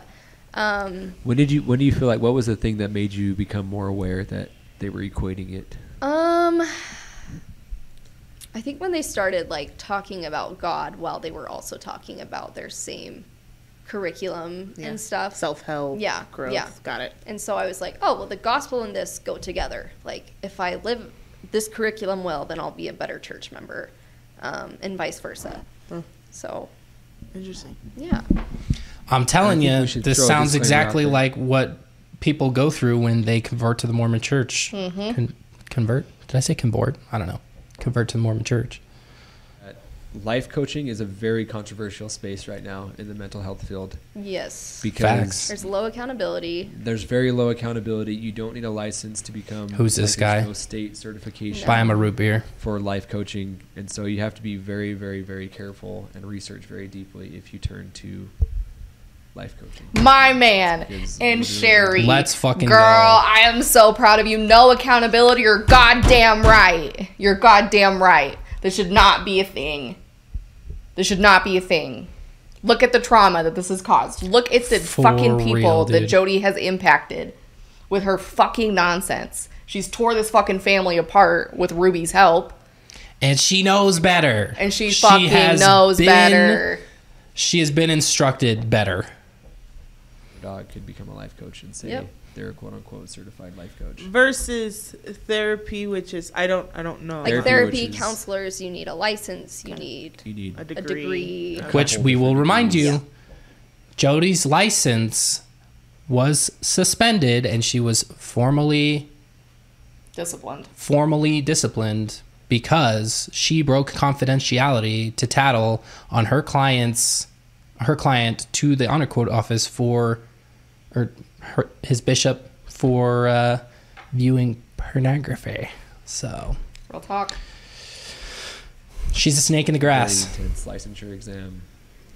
But, um... When did you, when do you feel like, what was the thing that made you become more aware that they were equating it? Um... Um, I think when they started like talking about God while they were also talking about their same curriculum yeah. and stuff. Self-help, yeah, growth, yeah. got it. And so I was like, oh, well, the gospel and this go together. Like, if I live this curriculum well, then I'll be a better church member, um, and vice versa. Mm. So. Interesting. Yeah. I'm telling you, this sounds exactly like what people go through when they convert to the Mormon church. Mm-hmm. Con- convert? Did I say convert? I don't know. Convert to the Mormon church. Life coaching is a very controversial space right now in the mental health field. Yes. Because Facts. There's low accountability. There's very low accountability. You don't need a license to become. Who's like, this guy? No state certification. No. Buy him a root beer. For life coaching. And so you have to be very, very, very careful and research very deeply if you turn to life coaching. My man because and Shari. Let's fucking Girl, go. I am so proud of you. No accountability. You're goddamn right. You're goddamn right. This should not be a thing. This should not be a thing. Look at the trauma that this has caused. Look at the For fucking people real, that Jodi has impacted with her fucking nonsense. She's tore this fucking family apart with Ruby's help. And she knows better. And she fucking she knows been, better. She has been instructed better. Your dog could become a life coach and say yep. they're a quote-unquote certified life coach. Versus therapy, which is, I don't I don't know. Like therapy, therapy is, counselors, you need a license, you need, you need a degree. A degree. Okay. Which we will remind you, yeah. Jodi's license was suspended and she was formally... Disciplined. Formally disciplined because she broke confidentiality to tattle on her client's, her client to the honor code office for... or. Her, his bishop for uh, viewing pornography. So real talk. She's a snake in the grass. Very intense licensure exam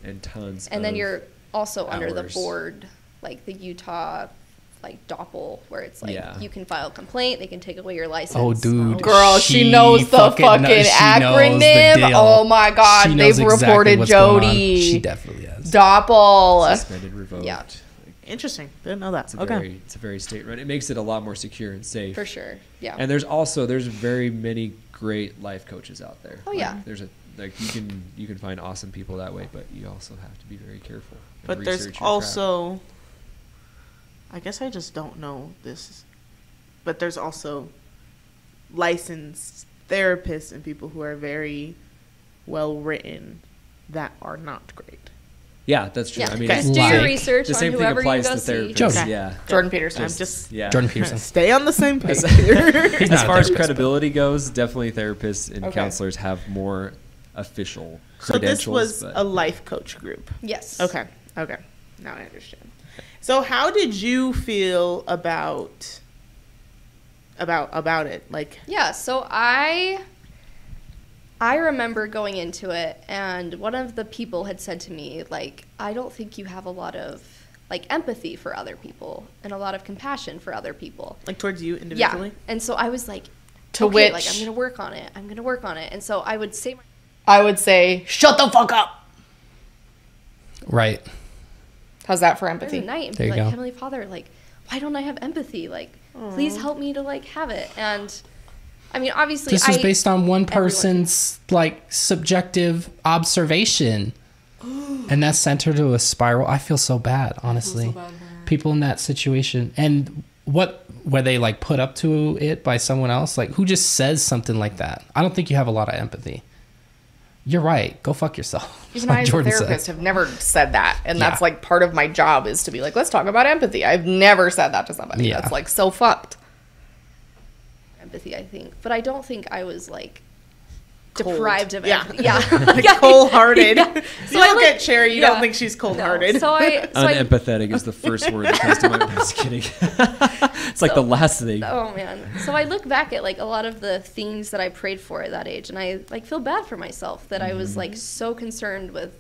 and tons. And of then you're also hours. Under the board, like the Utah, like Doppel, where it's like yeah. you can file a complaint, they can take away your license. Oh, dude, girl, she, she knows the fucking, fucking knows, acronym. Oh my God, they've exactly reported Jodi. She definitely is. Doppel. Suspended, revoked. Yeah. Interesting. Didn't know that. It's a okay. Very, it's a very state-run. It makes it a lot more secure and safe. For sure. Yeah. And there's also there's very many great life coaches out there. Oh like, yeah. There's a like you can you can find awesome people that way, but you also have to be very careful. But there's also, crowd. I guess I just don't know this, but there's also licensed therapists and people who are very well written that are not great. Yeah, that's true. Yeah. I mean, guys, do like, your research the same on whoever thing applies you go to see. Jodi. Okay. Yeah. Jordan Peterson. Just, I'm just yeah. Jordan Peterson. Stay on the same page. As far as credibility but. goes, definitely therapists and okay. counselors have more official credentials. So this was but. a life coach group. Yes. Okay. Okay. Now I understand. So how did you feel about about about it? Like yeah. So I. I remember going into it, and one of the people had said to me, like, I don't think you have a lot of, like, empathy for other people and a lot of compassion for other people. Like, towards you individually? Yeah. And so I was like, to okay, which? Like, I'm going to work on it. I'm going to work on it. And so I would say... I would say, shut the fuck up! Right. How's that for empathy? There's a night and there be like, go. Heavenly Father, like, why don't I have empathy? Like, Aww. Please help me to, like, have it. And... I mean, obviously, this was I, based on one person's everyone. like subjective observation, and that sent her to a spiral. I feel so bad, honestly. So bad, people in that situation, and what were they like put up to it by someone else? Like, who just says something like that? I don't think you have a lot of empathy. You're right. Go fuck yourself. Even like I, as Jordan a therapist, said. have never said that, and yeah. that's like part of my job is to be like, let's talk about empathy. I've never said that to somebody. Yeah. That's like so fucked. Empathy, I think, but I don't think I was like cold. deprived of yeah. empathy. Yeah, like, cold-hearted. Yeah. So you I look like, at Shari, you yeah. don't think she's cold-hearted. No. So I so unempathetic I, is the first word that comes to mind. I'm just kidding. It's so, like the last thing. Oh man. So I look back at like a lot of the things that I prayed for at that age, and I like feel bad for myself that mm-hmm. I was like so concerned with,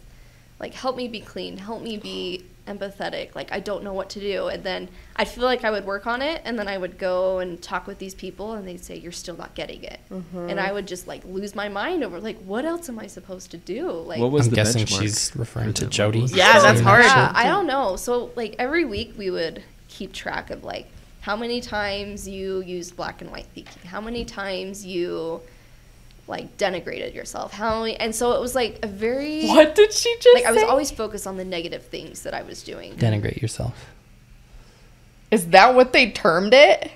like, help me be clean, help me be empathetic, like I don't know what to do, and then I feel like I would work on it, and then I would go and talk with these people, and they'd say you're still not getting it, mm-hmm. and I would just like lose my mind over like what else am I supposed to do? Like, what was I'm the guessing benchmark? She's referring to Jodi. Yeah, that's hard. Yeah, I don't know. So like every week we would keep track of like how many times you used black and white thinking, how many times you like denigrated yourself, how many, and so it was like a very what did she just like say? I was always focused on the negative things that I was doing. Denigrate yourself. Is that what they termed it?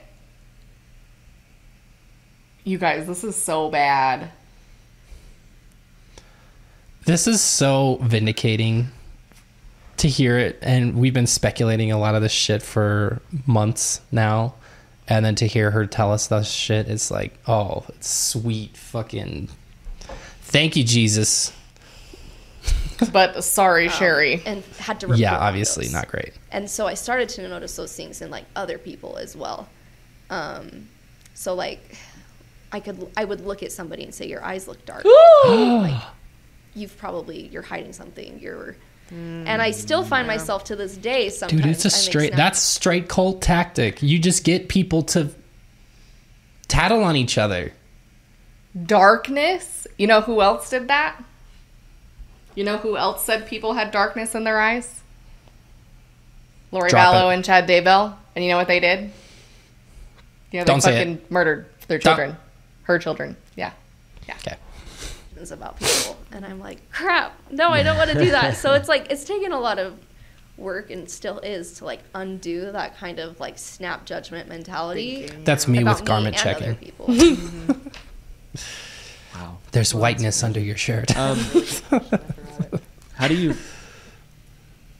You guys, this is so bad. This is so vindicating to hear it, and we've been speculating a lot of this shit for months now, and then to hear her tell us this shit, it's like, oh, it's sweet fucking thank you, Jesus. But sorry, um, Shari. And had to yeah, obviously those. Not great. And so I started to notice those things in like other people as well. Um, so like I could I would look at somebody and say, your eyes look dark. Like, you've probably you're hiding something. You're mm, and I still find yeah. myself to this day sometimes. Dude, it's a I straight that's straight cult tactic. You just get people to tattle on each other. Darkness? You know who else did that? You know who else said people had darkness in their eyes? Lori Drop Vallow it. And Chad Daybell. And you know what they did? Yeah, they Don't fucking murdered their children. Don't. Her children. Yeah. Yeah. Okay. About people, and I'm like, crap, no, I don't want to do that. So it's like, it's taken a lot of work and still is to like undo that kind of like snap judgment mentality. That's me with garment me checking. People. Mm-hmm. Wow. There's well, whiteness under your shirt. Um, how do you,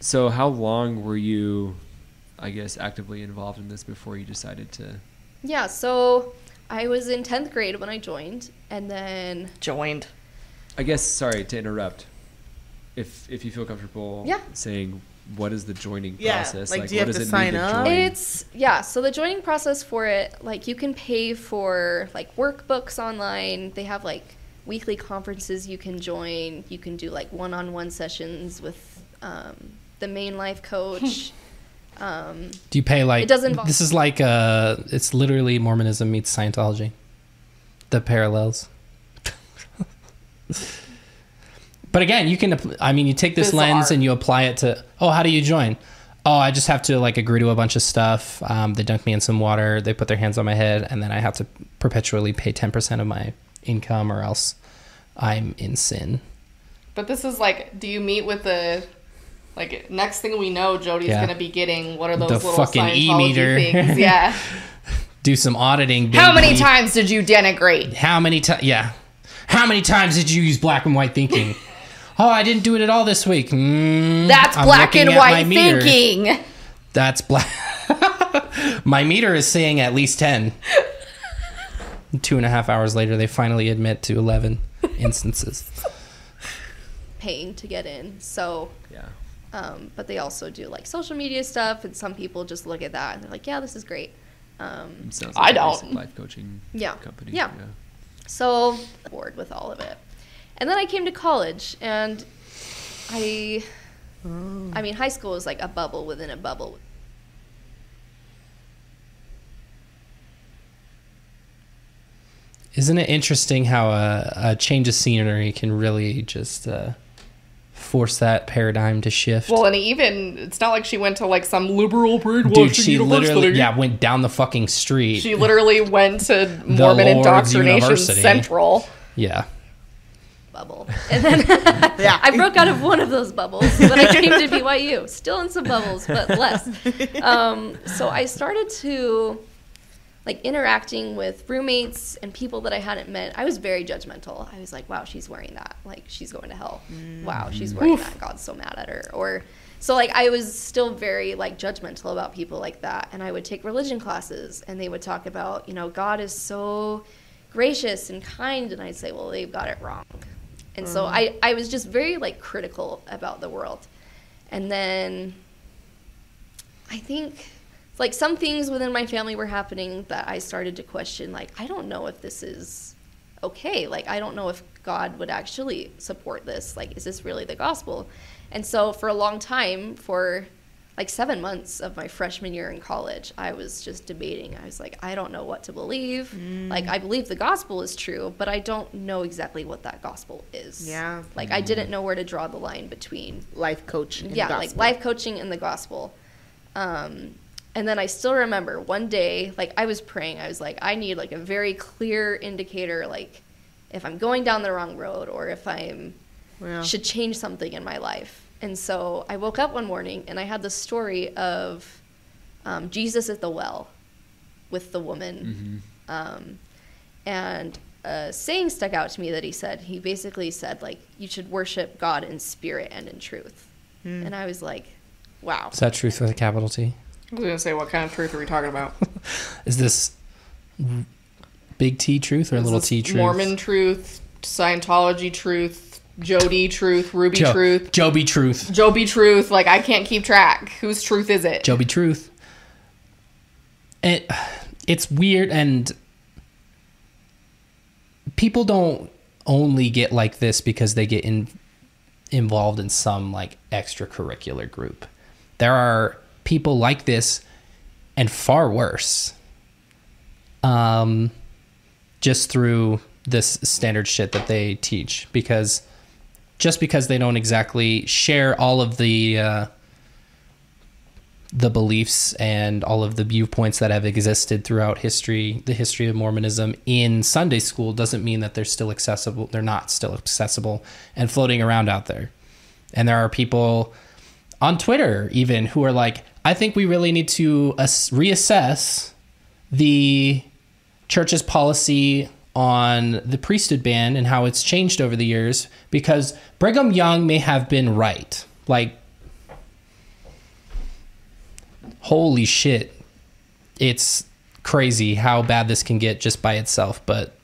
so how long were you, I guess, actively involved in this before you decided to? Yeah, so I was in tenth grade when I joined, and then joined. I guess, sorry to interrupt, if if you feel comfortable yeah. saying what is the joining yeah. process? Like, like do you what have does to it sign up? To it's, yeah, so the joining process for it, like you can pay for like workbooks online. They have like weekly conferences you can join. You can do like one-on-one sessions with um, the main life coach. um, do you pay like, it doesn't involve- this is like, uh, it's literally Mormonism meets Scientology. The parallels. But again, you can, I mean, you take this Bizarre. lens and you apply it to, oh, how do you join? Oh, I just have to like agree to a bunch of stuff. Um, they dunk me in some water, they put their hands on my head, and then I have to perpetually pay ten percent of my income or else I'm in sin. But this is like, do you meet with the, like next thing we know, Jody's yeah. going to be getting, what are those the little fucking e-meter things? Yeah. Do some auditing. Baby. How many times did you denigrate? How many times? Yeah. How many times did you use black and white thinking? Oh, I didn't do it at all this week. Mm, That's I'm black and white thinking. That's black. My meter is saying at least ten. Two and a half hours later, they finally admit to eleven instances. Paying to get in. So, yeah. Um, but they also do like social media stuff, and some people just look at that and they're like, "Yeah, this is great." Um, like I don't. Life coaching. Yeah. Company. Yeah. yeah. So bored with all of it, and then I came to college, and I, oh. I mean, high school was like a bubble within a bubble. Isn't it interesting how a, a change of scenery can really just uh, force that paradigm to shift? Well, and even it's not like she went to like some liberal Bridgewater Dude, she university. Literally, yeah, went down the fucking street. She literally went to Mormon Indoctrination Central. Yeah. Bubble. And then yeah. I broke out of one of those bubbles when I came to B Y U. Still in some bubbles, but less. Um, so I started to like interacting with roommates and people that I hadn't met. I was very judgmental. I was like, wow, she's wearing that. Like, she's going to hell. Mm. Wow, she's wearing Oof. that. God's so mad at her. Or, so like, I was still very like judgmental about people like that. And I would take religion classes and they would talk about, you know, God is so gracious and kind. And I'd say, well, they've got it wrong. And uh-huh. so I, I was just very like critical about the world. And then I think, like some things within my family were happening that I started to question, like, I don't know if this is okay. Like, I don't know if God would actually support this. Like, is this really the gospel? And so for a long time, for like seven months of my freshman year in college, I was just debating. I was like, I don't know what to believe. Mm. Like, I believe the gospel is true, but I don't know exactly what that gospel is. Yeah. Like, mm. I didn't know where to draw the line between life coaching and yeah, the gospel. Yeah, like life coaching and the gospel. Um, And then I still remember one day, like, I was praying. I was like, I need, like, a very clear indicator, like, if I'm going down the wrong road or if I yeah. should change something in my life. And so I woke up one morning, and I had this story of um, Jesus at the well with the woman. Mm-hmm. Um, and a saying stuck out to me that he said. He basically said, like, you should worship God in spirit and in truth. Mm. And I was like, wow. Is that truth with a capital T? I was going to say, what kind of truth are we talking about? Is this big T truth or is little T truth? Mormon truth, Scientology truth, Jodi truth, Ruby jo- truth. Joby truth. Joby truth. Like, I can't keep track. Whose truth is it? Joby truth. It, it's weird, and people don't only get like this because they get in, involved in some, like, extracurricular group. There are people like this and far worse, um, just through this standard shit that they teach, because just because they don't exactly share all of the uh, the beliefs and all of the viewpoints that have existed throughout history, the history of Mormonism in Sunday school, doesn't mean that they're still accessible. They're not still accessible and floating around out there. And there are people on Twitter even who are like, I think we really need to ass- reassess the church's policy on the priesthood ban and how it's changed over the years, because Brigham Young may have been right. Like, holy shit. It's crazy how bad this can get just by itself. But,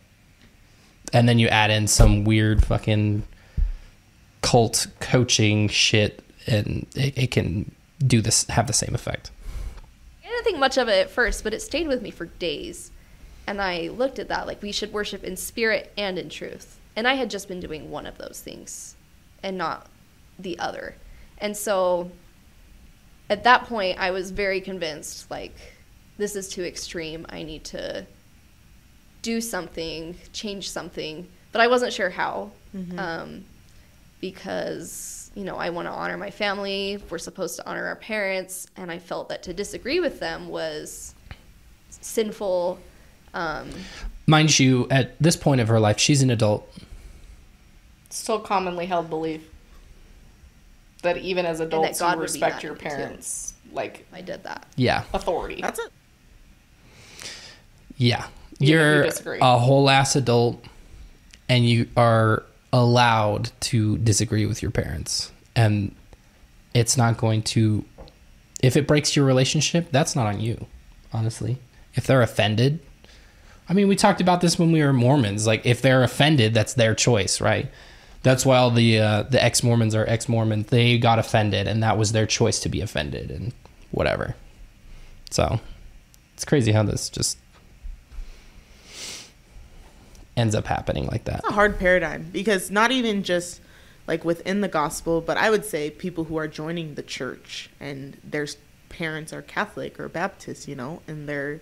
and then you add in some weird fucking cult coaching shit, and it, it can do this, have the same effect. I didn't think much of it at first, but it stayed with me for days. And I looked at that, like, we should worship in spirit and in truth. And I had just been doing one of those things and not the other. And so at that point, I was very convinced, like, this is too extreme. I need to do something, change something. But I wasn't sure how, mm-hmm. um, because... you know, I want to honor my family. We're supposed to honor our parents. And I felt that to disagree with them was sinful. Um, Mind you, at this point of her life, she's an adult. Still commonly held belief that even as adults, you respect your parents. Like, I did that. Yeah. Authority. That's it. Yeah. You're a whole ass adult, and you are allowed to disagree with your parents, and it's not going to, if it breaks your relationship, that's not on you, honestly. If they're offended, I mean, we talked about this when we were Mormons, like, if they're offended, that's their choice, right? That's why all the uh, the ex-Mormons are ex-Mormons. They got offended, and that was their choice to be offended and whatever. So it's crazy how this just ends up happening like that. It's a hard paradigm, because not even just like within the gospel, but I would say people who are joining the church and their parents are Catholic or Baptist, you know, and they're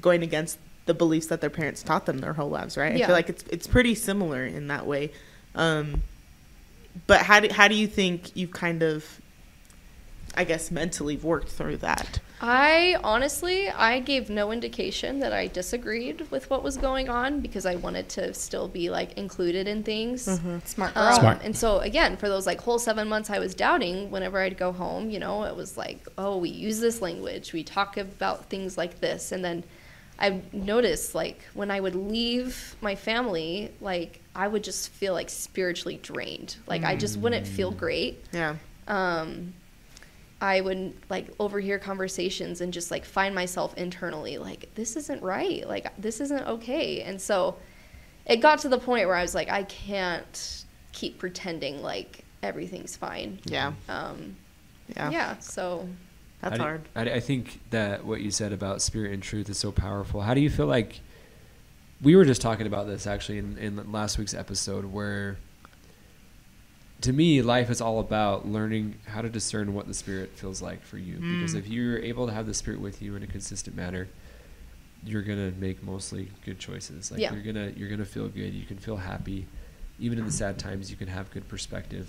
going against the beliefs that their parents taught them their whole lives, right? Yeah. I feel like it's it's pretty similar in that way. Um, but how do, how do you think you've kind of, I guess, mentally worked through that? I honestly, I gave no indication that I disagreed with what was going on, because I wanted to still be, like, included in things. Mm-hmm. Smart girl. Um, Smart. And so, again, for those, like, whole seven months I was doubting, whenever I'd go home, you know, it was like, oh, we use this language. We talk about things like this. And then I noticed, like, when I would leave my family, like, I would just feel, like, spiritually drained. Like, mm. I just wouldn't feel great. Yeah. Um. I would, like, overhear conversations and just, like, find myself internally, like, this isn't right. Like, this isn't okay. And so it got to the point where I was like, I can't keep pretending like everything's fine. Yeah. Um, yeah. Yeah. So that's I hard. I, I think that what you said about spirit and truth is so powerful. How do you feel like, we were just talking about this actually in, in last week's episode, where to me, life is all about learning how to discern what the Spirit feels like for you. Mm. Because if you're able to have the Spirit with you in a consistent manner, you're going to make mostly good choices. Like, yeah. you're going to you're gonna feel good. You can feel happy. Even in the sad times, you can have good perspective.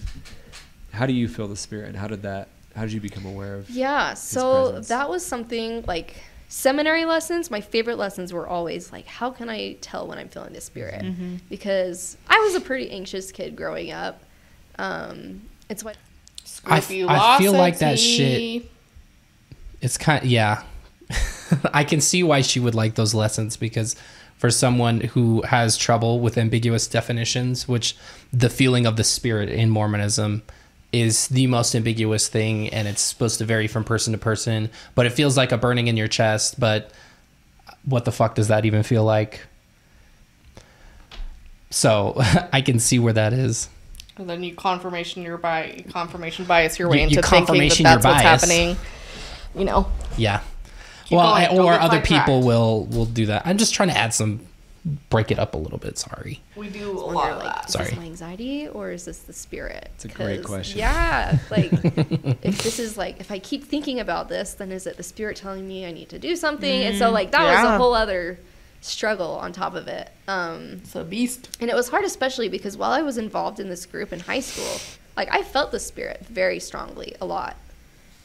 How do you feel the Spirit, and how did that How did you become aware of yeah his so presence? That was something like seminary lessons. My favorite lessons were always like, how can I tell when I'm feeling the spirit? Mm-hmm. Because I was a pretty anxious kid growing up. Um it's what I, f I feel like that shit. It's kind of, yeah. I can see why she would like those lessons, because for someone who has trouble with ambiguous definitions, which the feeling of the spirit in Mormonism is the most ambiguous thing, and it's supposed to vary from person to person, but it feels like a burning in your chest. But what the fuck does that even feel like? So I can see where that is. And then you confirmation your bias, confirmation bias your way you, into you thinking that that's what's happening. You know. Yeah. Keep well, going, I, or other people fact. will will do that. I'm just trying to add some, break it up a little bit. Sorry. We do a lot of like, that. Is Sorry. This my anxiety or is this the spirit? It's a great question. Yeah. Like, if this is like, if I keep thinking about this, then is it the spirit telling me I need to do something? Mm, and so like that yeah. was a whole other struggle on top of it. Um it's a beast. And it was hard, especially because while I was involved in this group in high school, like I felt the spirit very strongly a lot,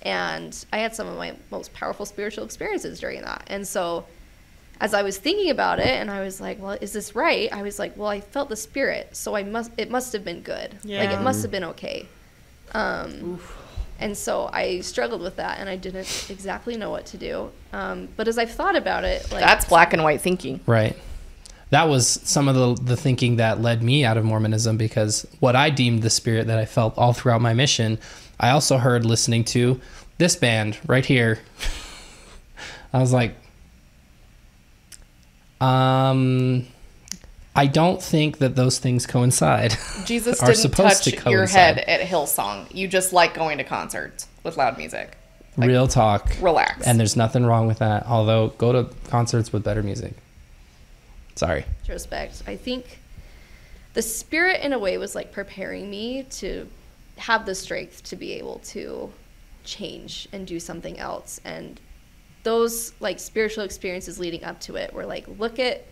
and I had some of my most powerful spiritual experiences during that. And so as I was thinking about it and I was like, well, is this right? I was like, well, I felt the spirit, so I must it must have been good. Yeah. Like it must have been okay. um Oof. And so I struggled with that, and I didn't exactly know what to do. Um, but as I've thought about it, like, that's black and white thinking, right? That was some of the, the thinking that led me out of Mormonism, because what I deemed the spirit that I felt all throughout my mission, I also heard listening to this band right here. I was like, um, I don't think that those things coincide. Jesus are didn't touch to your head at Hillsong. You just like going to concerts with loud music. Like, real talk. Relax. And there's nothing wrong with that. Although, go to concerts with better music. Sorry. Retrospect. I think the spirit, in a way, was like preparing me to have the strength to be able to change and do something else. And those like spiritual experiences leading up to it were like, look at,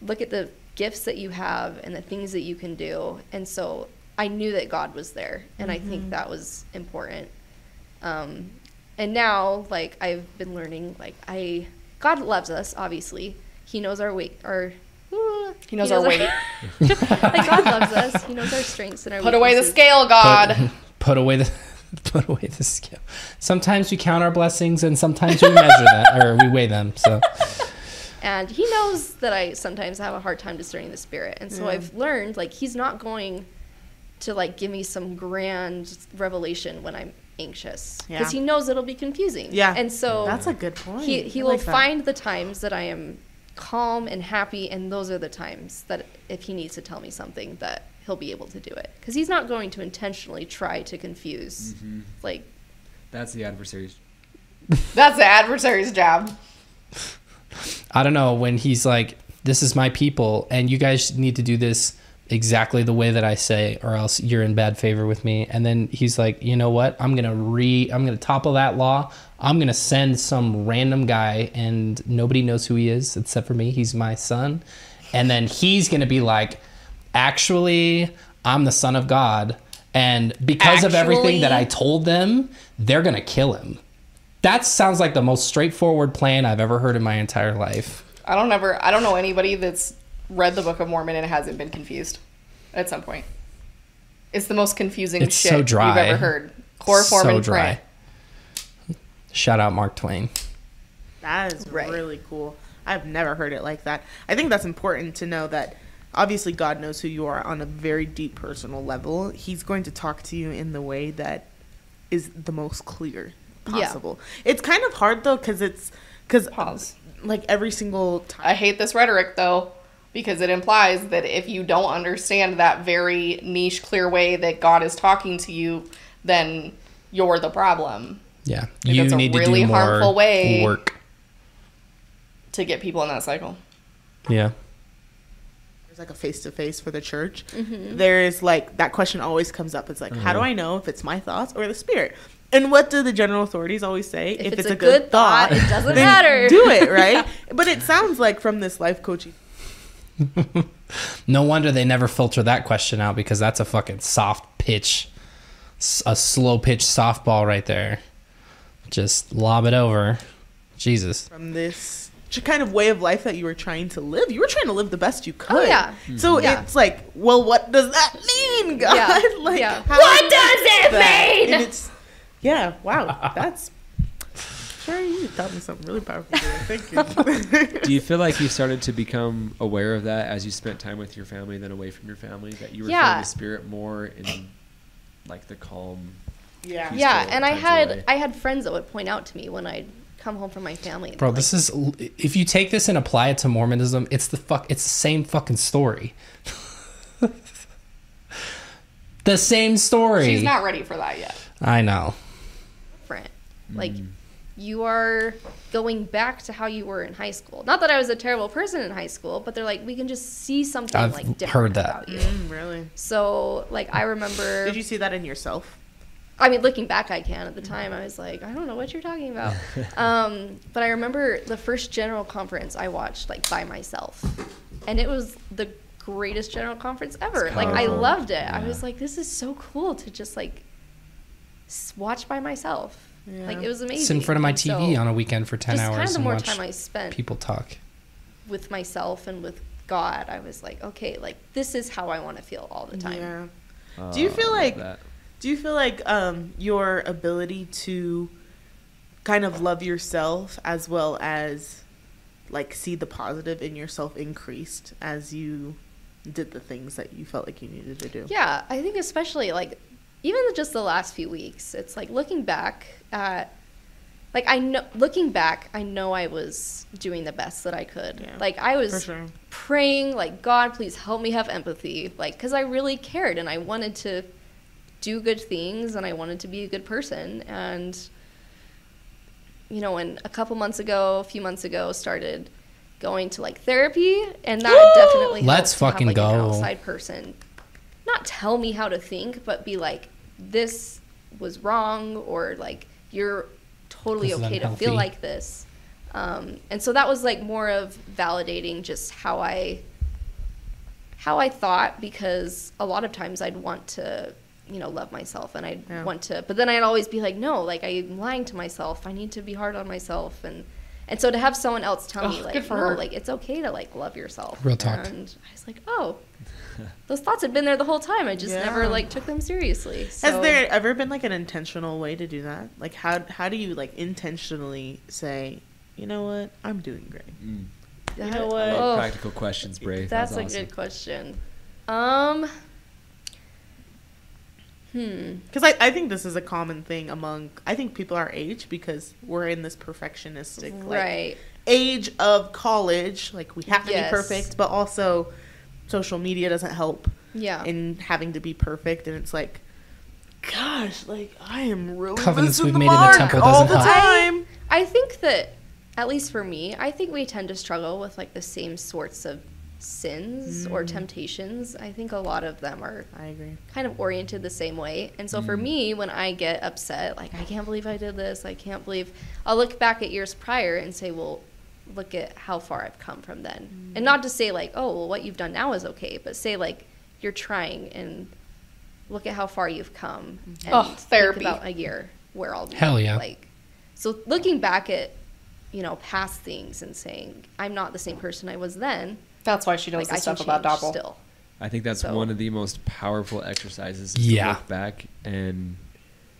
look at the gifts that you have and the things that you can do. And so I knew that God was there, and mm-hmm. I think that was important. Um, and now, like, I've been learning, like, I God loves us, obviously. He knows our weight, our uh, he, knows he knows our weight. Like, God loves us. He knows our strengths and our put weaknesses. Away the scale, God. Put, put away the put away the scale. Sometimes we count our blessings, and sometimes we measure that, or we weigh them. So. And he knows that I sometimes have a hard time discerning the spirit. And so yeah. I've learned, like, he's not going to, like, give me some grand revelation when I'm anxious. Because yeah. he knows it'll be confusing. Yeah. And so that's a good point. He, he will like find the times that I am calm and happy, and those are the times that if he needs to tell me something, that he'll be able to do it. Because he's not going to intentionally try to confuse. Mm-hmm. Like, that's the adversary's That's the adversary's job. I don't know, when he's like, this is my people and you guys need to do this exactly the way that I say, or else you're in bad favor with me. And then he's like, you know what? I'm going to re I'm going to topple that law. I'm going to send some random guy, and nobody knows who he is except for me. He's my son. And then he's going to be like, actually, I'm the son of God. And because actually, of everything that I told them, they're going to kill him. That sounds like the most straightforward plan I've ever heard in my entire life. I don't ever, I don't know anybody that's read the Book of Mormon and hasn't been confused at some point. It's the most confusing it's shit so dry. You've ever heard. Chloroform so and dry. Pray. Shout out Mark Twain. That is right. really cool. I've never heard it like that. I think that's important to know that obviously God knows who you are on a very deep personal level. He's going to talk to you in the way that is the most clear possible. Yeah. It's kind of hard though, because it's because um, like every single time. I hate this rhetoric though, because it implies that if you don't understand that very niche clear way that God is talking to you, then you're the problem. Yeah, if you it's a need really to do harmful more way work to get people in that cycle. Yeah, there's like a face-to-face for the church. Mm-hmm. There is like that question always comes up. It's like, mm-hmm. how do I know if it's my thoughts or the spirit? And what do the general authorities always say? If, if it's, it's a, a good, good thought, thought, it doesn't matter. Do it, right? Yeah. But it sounds like from this life coaching. No wonder they never filter that question out, because that's a fucking soft pitch. a slow pitch softball right there. Just lob it over. Jesus. From this kind of way of life that you were trying to live. You were trying to live the best you could. Oh, yeah. So yeah. It's like, well, what does that mean, God? Yeah. Like, yeah. How what does it that? mean? And it's, yeah, wow. That's, Shari, you taught me something really powerful today. Thank you. Do you feel like you started to become aware of that as you spent time with your family and then away from your family, that you were yeah. feeling the spirit more in like the calm? Yeah. Yeah, and I had, away? I had friends that would point out to me when I'd come home from my family. Bro, like, this is, if you take this and apply it to Mormonism, it's the fuck, it's the same fucking story. The same story. She's not ready for that yet. I know. Different. Like, mm. you are going back to how you were in high school. Not that I was a terrible person in high school, but they're like, we can just see something I've like different heard that. about you. Mm, really? So, like, I remember. Did you see that in yourself? I mean, looking back, I can. At the time, I was like, I don't know what you're talking about. um, but I remember the first general conference I watched, like, by myself. And it was the greatest general conference ever. Like, I loved it. Yeah. I was like, this is so cool to just, like, watch by myself. Yeah. Like, it was amazing. Sit in front of my T V so, on a weekend for ten just hours. Just kind of the more time I spent. People talk. With myself and with God, I was like, okay, like, this is how I want to feel all the time. Yeah. Uh, Do you feel like... That. Do you feel like um, your ability to kind of love yourself as well as like see the positive in yourself increased as you did the things that you felt like you needed to do? Yeah, I think especially like even just the last few weeks, it's like looking back at like I know looking back, I know I was doing the best that I could. Yeah, like I was sure. praying like, God, please help me have empathy, like because I really cared and I wanted to do good things and I wanted to be a good person. And you know, and a couple months ago, a few months ago, started going to like therapy, and that definitely let's fucking have, like, go an outside person not tell me how to think, but be like, this was wrong, or like, you're totally this okay to feel like this. Um, and so that was like more of validating just how I how I thought, because a lot of times I'd want to, you know, love myself and I'd yeah. want to, but then I'd always be like, no, like I'm lying to myself. I need to be hard on myself. And, and so to have someone else tell oh, me like, no, like it's okay to like love yourself. Real talk. And I was like, oh, those thoughts had been there the whole time. I just yeah. never like took them seriously. So. Has there ever been like an intentional way to do that? Like how, how do you like intentionally say, you know what, I'm doing great. Mm. You know what? Oh, practical questions, Bray. That's, that's a awesome. good question. Um, Hmm. Because I, I think this is a common thing among, I think, people our age, because we're in this perfectionistic like, right. age of college. Like, we have to yes. be perfect, but also social media doesn't help yeah. in having to be perfect. And it's like, gosh, like, I am really Covenants missing we've the made mark in the temple all the help. time. I, I think that, at least for me, I think we tend to struggle with, like, the same sorts of sins mm. or temptations. I think a lot of them are I agree. kind of oriented the same way. And so mm. for me, when I get upset, like, I can't believe I did this, I can't believe, I'll look back at years prior and say, well, look at how far I've come from then. Mm. And not to say like, oh, well, what you've done now is okay, but say like, you're trying and look at how far you've come. Mm-hmm. And oh, therapy. Think about a year where I'll be. Hell yeah. Like, so looking back at, you know, past things and saying, I'm not the same person I was then. That's why she knows like, the stuff about Doppel. Still. I think that's so. one of the most powerful exercises is yeah. to look back. And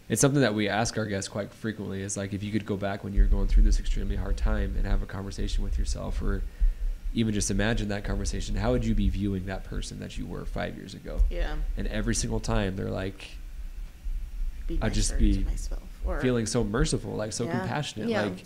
it's something that we ask our guests quite frequently is like, if you could go back when you're going through this extremely hard time and have a conversation with yourself, or even just imagine that conversation, how would you be viewing that person that you were five years ago? Yeah. And every single time they're like, I'd just be myself, or feeling so merciful, like so yeah. compassionate. Yeah. Like,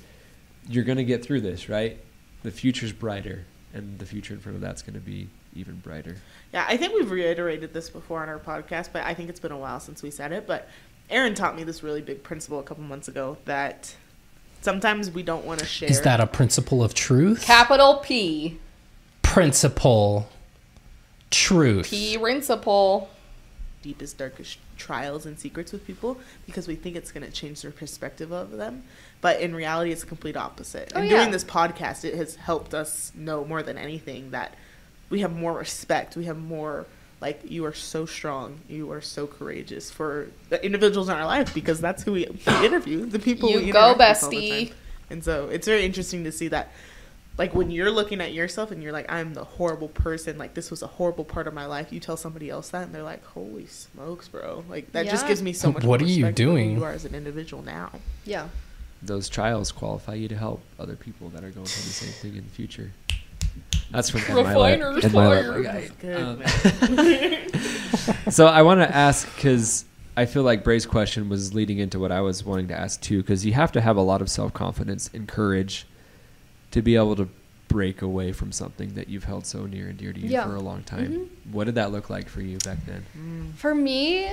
you're going to get through this, right? The future's brighter. And the future in front of that's going to be even brighter. Yeah, I think we've reiterated this before on our podcast, but I think it's been a while since we said it. But Aaron taught me this really big principle a couple months ago that sometimes we don't want to share. Is that a principle of truth? Capital P. Principle. Truth. P-rinciple. Deepest, darkest trials and secrets with people because we think it's going to change their perspective of them. But in reality, it's the complete opposite. Oh, and yeah. doing this podcast, it has helped us know more than anything that we have more respect. We have more like, you are so strong, you are so courageous, for the individuals in our life, because that's who we, we interview, the people you we go bestie with all the time. And so it's very interesting to see that, like, when you're looking at yourself and you're like, I'm the horrible person, like, this was a horrible part of my life, you tell somebody else that and they're like, holy smokes, bro, like, that yeah. just gives me so much what more are you doing who you are as an individual now. Yeah, those trials qualify you to help other people that are going through the same thing in the future. That's from Refiner's Fire. So I want to ask, because I feel like Bray's question was leading into what I was wanting to ask too, because you have to have a lot of self-confidence and courage to be able to break away from something that you've held so near and dear to you yeah. for a long time. Mm-hmm. What did that look like for you back then? Mm. For me,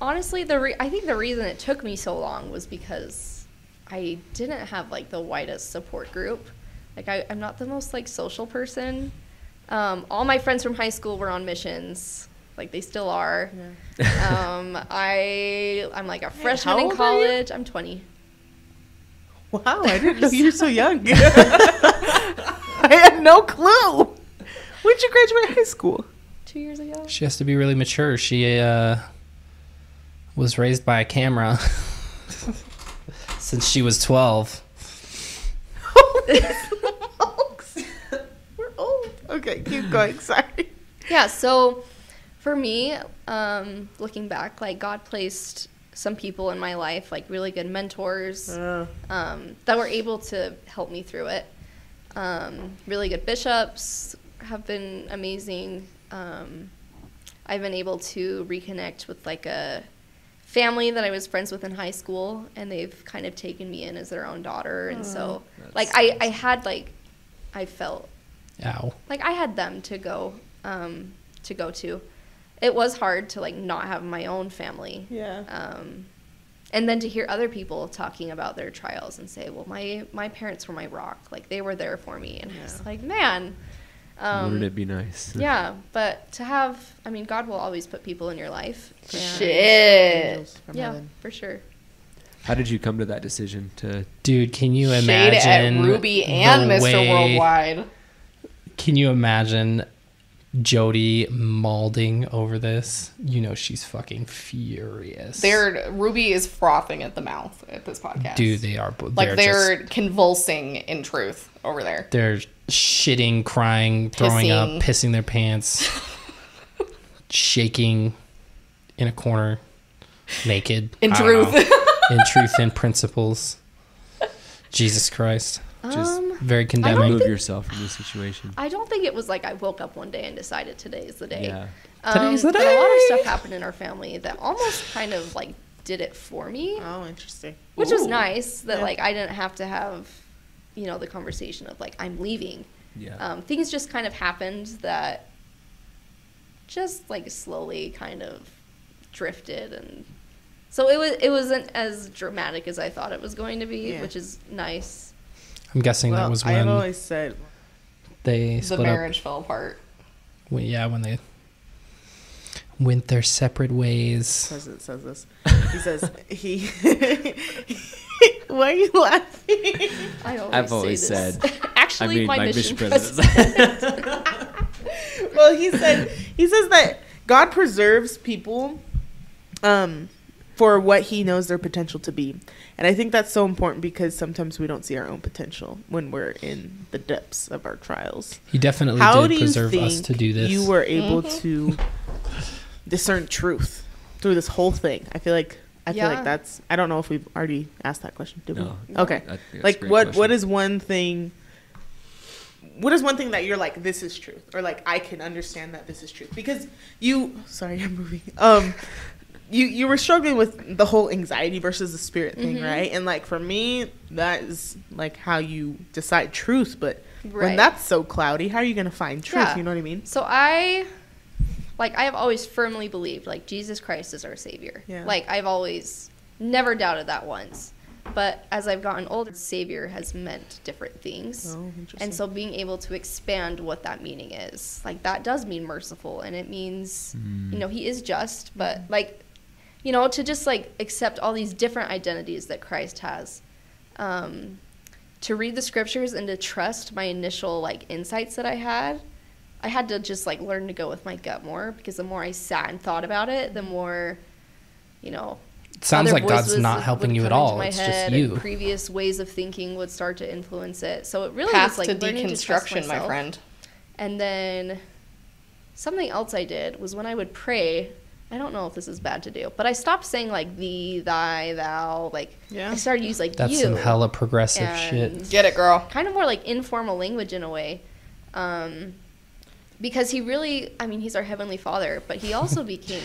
honestly, the re I think the reason it took me so long was because I didn't have, like, the widest support group. Like, I, I'm not the most, like, social person. Um, all my friends from high school were on missions. Like, they still are. Yeah. um, I, I'm, like, a freshman in college. I'm twenty. Wow, I didn't know you were so young. I had no clue. When did you graduate high school? Two years ago. She has to be really mature. She uh, was raised by a camera since she was twelve. We're old. Okay, keep going. Sorry. Yeah, so for me, um, looking back, like, God placed some people in my life, like really good mentors, uh. um, that were able to help me through it. Um, really good bishops have been amazing. Um, I've been able to reconnect with, like, a family that I was friends with in high school, and they've kind of taken me in as their own daughter. And so, like, I, I had, like, I felt Ow. like I had them to go, um, to go to. It was hard to, like, not have my own family. Yeah. Um, and then to hear other people talking about their trials and say, well, my, my parents were my rock. Like, they were there for me. And yeah. I was like, man. Um, wouldn't it be nice? Yeah, but to have, I mean, God will always put people in your life. Yeah. Shit. Yeah, heaven. For sure. How did you come to that decision to... Dude, can you imagine... Shade at Ruby and Mister Way, Worldwide. Can you imagine Jodi mauling over this? You know she's fucking furious. They're, Ruby is frothing at the mouth at this podcast. Dude, they are... They're like, they're just convulsing in truth over there. They're... shitting, crying, throwing pissing. up, pissing their pants, shaking in a corner, naked. In I truth. In truth and principles. Jesus Christ. Um, Just very condemning. Remove yourself from this situation. I don't think it was like I woke up one day and decided today is the day. Yeah. Um, Today's the day. But a lot of stuff happened in our family that almost kind of, like, did it for me. Oh, interesting. Which Ooh. was nice that yeah. like I didn't have to have... you know, the conversation of, like, I'm leaving. Yeah. Um, things just kind of happened that just, like, slowly kind of drifted. And so it, was, it wasn't as dramatic as I thought it was going to be, yeah. which is nice. I'm guessing well, that was when I've always said they the split marriage up. fell apart. Well, yeah, when they went their separate ways. The president says this. He says, he... Why are you laughing? I always I've always said. Actually, I mean, my, my mission president. president. Well, he said he says that God preserves people um, for what He knows their potential to be, and I think that's so important because sometimes we don't see our own potential when we're in the depths of our trials. He definitely How did do preserve you think us to do this. You were able mm-hmm. to discern truth through this whole thing. I feel like. I yeah. feel like that's, I don't know if we've already asked that question. Did no, we? Okay. Like what, question. what is one thing, what is one thing that you're like, this is truth? Or like, I can understand that this is truth because you, sorry, I'm moving. Um, you, you were struggling with the whole anxiety versus the spirit thing. Mm-hmm. Right. And like, for me, that is like how you decide truth, but right. when that's so cloudy, how are you going to find truth? Yeah. You know what I mean? So I, Like, I have always firmly believed, like, Jesus Christ is our Savior. Yeah. Like, I've always never doubted that once. But as I've gotten older, Savior has meant different things. Oh, interesting. And so being able to expand what that meaning is, like, that does mean merciful. And it means, mm. you know, He is just. But, like, you know, to just, like, accept all these different identities that Christ has. Um, to read the scriptures and to trust my initial, like, insights that I had. I had to just like learn to go with my gut more, because the more I sat and thought about it, the more, you know, it sounds like God's not helping you at all. It's just you. Previous ways of thinking would start to influence it. So it really was like learning to trust myself. Path to deconstruction, my friend. And then something else I did was when I would pray, I don't know if this is bad to do, but I stopped saying like thee, thy, thou. Like yeah. I started to use like That's you. That's some hella progressive shit. Get it, girl. Kind of more like informal language in a way. Um, because he really, I mean, he's our Heavenly Father, but he also became...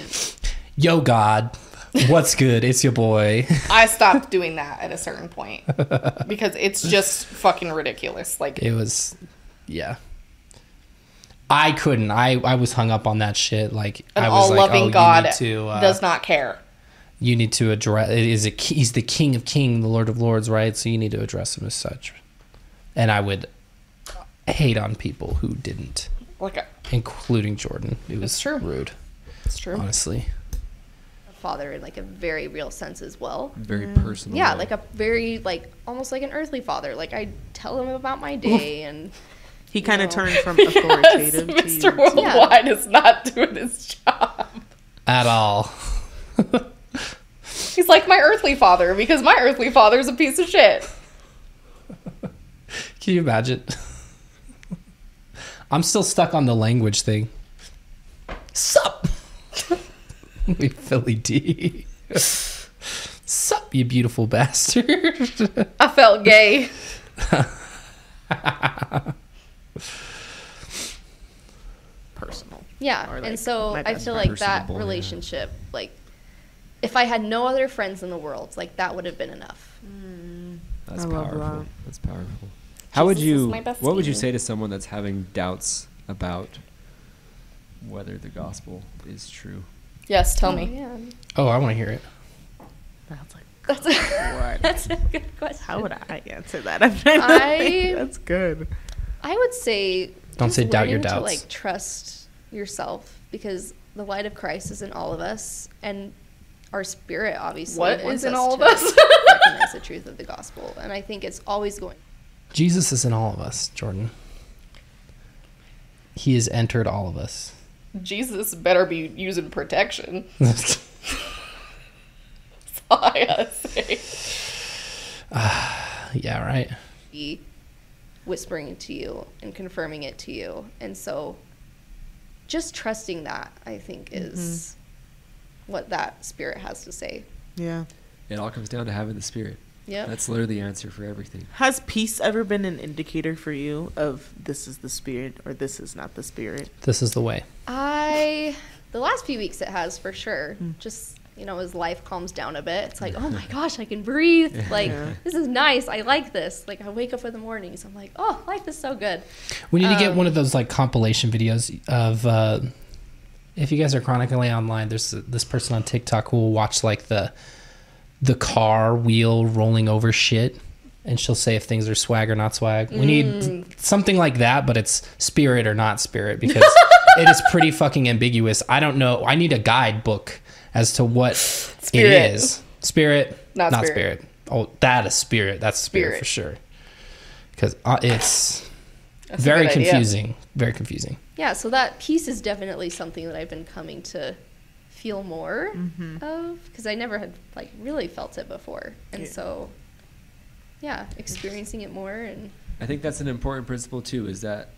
Yo, God. What's good? It's your boy. I stopped doing that at a certain point because it's just fucking ridiculous. Like It was, yeah. I couldn't. I, I was hung up on that shit. Like an I was all like, loving oh, God you need to, uh, does not care. You need to address. It is a he's the King of Kings, the Lord of Lords, right? So you need to address him as such. And I would hate on people who didn't, like a, including Jordan. It was true. Rude. It's true, honestly. A father in like a very real sense as well. Very mm. personal. Yeah, way. like a very like almost like an earthly father. Like I tell him about my day and. He kind of no. turned from authoritative yes, to... Mister Worldwide yeah. is not doing his job. At all. He's like my earthly father, because my earthly father's a piece of shit. Can you imagine? I'm still stuck on the language thing. Sup? Wait, Philly D. Sup, you beautiful bastard. I felt gay. Personal. Yeah, like, and so I feel like that relationship, yeah. like, if I had no other friends in the world, like, that would have been enough. Mm. That's I powerful. That. That's powerful. How Jesus would you, what team. would you say to someone that's having doubts about whether the gospel is true? Yes, tell oh, me. Man. Oh, I want to hear it. That's like, That's a, that's a good question. How would I answer that? I, I that's good. I would say don't say doubt your doubts. To, like, trust yourself, because the light of Christ is in all of us, and our spirit obviously what wants is in us all of us. Recognize the truth of the gospel, and I think it's always going. Jesus is in all of us, Jordan. He has entered all of us. Jesus better be using protection. I say. Uh, yeah, right. Be whispering it to you and confirming it to you. And so just trusting that, I think, is mm-hmm. what that spirit has to say. Yeah. It all comes down to having the spirit. Yeah. That's literally the answer for everything. Has peace ever been an indicator for you of this is the spirit or this is not the spirit? This is the way. I, the last few weeks it has for sure. Mm. Just... you know, as life calms down a bit, it's like, oh my gosh, I can breathe. Like, yeah. this is nice. I like this. Like, I wake up in the mornings. I'm like, oh, life is so good. We need um, to get one of those, like, compilation videos of, uh, if you guys are chronically online, there's this person on TikTok who will watch, like, the the car wheel rolling over shit. And she'll say if things are swag or not swag. We mm. need something like that, but it's spirit or not spirit, because it is pretty fucking ambiguous. I don't know. I need a guidebook as to what spirit. It is. Spirit, not, not spirit. spirit. Oh, that is spirit. That's spirit, spirit. for sure. Because uh, it's That's very confusing. Idea. Very confusing. Yeah, so that piece is definitely something that I've been coming to feel more mm-hmm. of. Because I never had like really felt it before. And yeah. so, yeah, experiencing it more. And I think that's an important principle, too, is that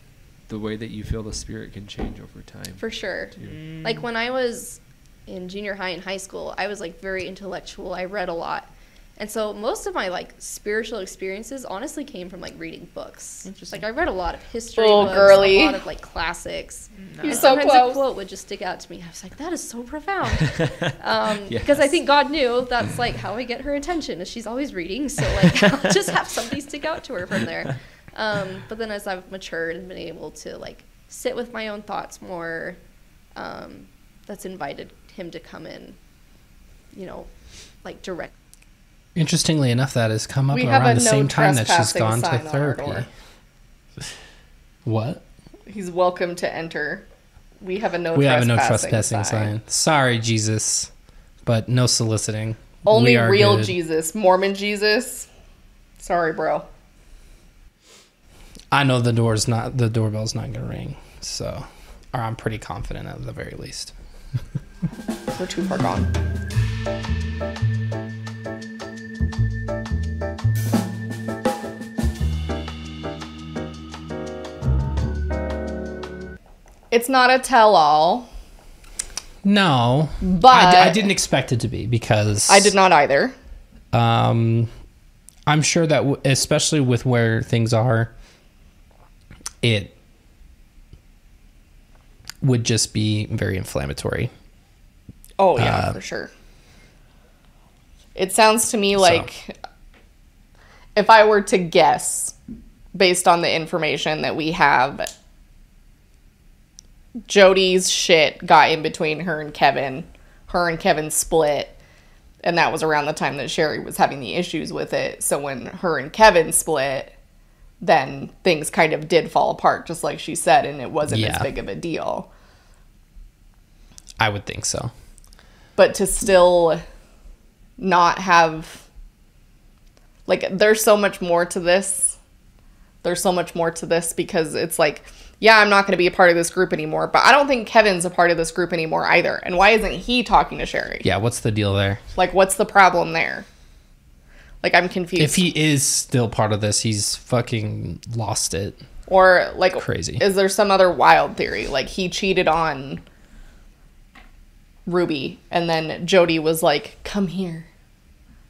the way that you feel the spirit can change over time. For sure. Mm. Like when I was... in junior high and high school, I was like very intellectual. I read a lot. And so most of my like spiritual experiences honestly came from like reading books. Like I read a lot of history oh, books, girly. a lot of like classics. No. You're so Sometimes close. A quote would just stick out to me. I was like, that is so profound. Um, yes. Because I think God knew that's like how I get her attention is she's always reading. So like I'll just have somebody stick out to her from there. Um, but then as I've matured and been able to like sit with my own thoughts more, um, that's invited him to come in, you know, like direct. Interestingly enough, that has come up we around the no same time that she's gone to therapy. What? He's welcome to enter. We have a no. We have a no trespassing sign. sign. Sorry, Jesus, but no soliciting. Only real good. Jesus, Mormon Jesus. Sorry, bro. I know the door's not. The doorbell's not gonna ring. So, or I'm pretty confident at the very least. We're too far gone. It's not a tell-all. No. But... I, d- I didn't expect it to be, because... I did not either. Um, I'm sure that, w- especially with where things are, it would just be very inflammatory. Oh, yeah, uh, for sure. It sounds to me like so. If I were to guess, based on the information that we have... Jodi's shit got in between her and Kevin. Her and Kevin split, and that was around the time that Shari was having the issues with it. So when her and Kevin split, then things kind of did fall apart, just like she said, and it wasn't yeah. as big of a deal. I would think so. But to still not have... Like, there's so much more to this. There's so much more to this, because it's like... Yeah, I'm not going to be a part of this group anymore, but I don't think Kevin's a part of this group anymore either. And why isn't he talking to Shari? Yeah, what's the deal there? Like, what's the problem there? Like, I'm confused. If he is still part of this, he's fucking lost it. Or, like, crazy. Is there some other wild theory? Like, he cheated on Ruby, and then Jodi was like, come here.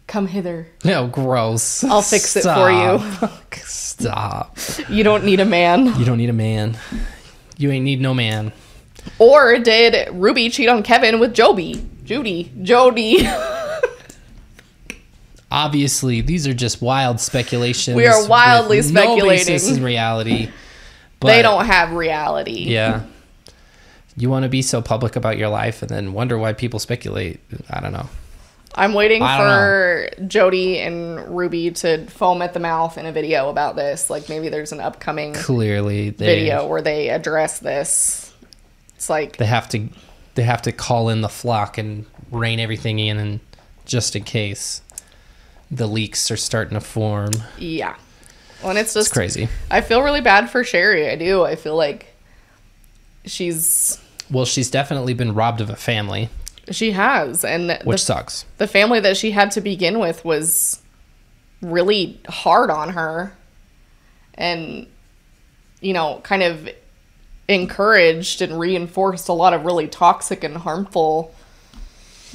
Come hither. No, gross. I'll fix Stop. It for you. Stop. You don't need a man. You don't need a man. You ain't need no man. Or did Ruby cheat on Kevin with Jodi? Jodi. Jodi. Obviously, these are just wild speculations. We are wildly speculating. No basis in reality. But they don't have reality. Yeah. You want to be so public about your life and then wonder why people speculate. I don't know. I'm waiting for know. Jodi and Ruby to foam at the mouth in a video about this. Like, maybe there's an upcoming clearly video where they address this. It's like they have to they have to call in the flock and rein everything in, and just in case the leaks are starting to form. Yeah. Well, and it's just it's crazy. I feel really bad for Shari. I do. I feel like she's well, she's definitely been robbed of a family. She has, and the, which sucks. The family that she had to begin with was really hard on her, and you know, kind of encouraged and reinforced a lot of really toxic and harmful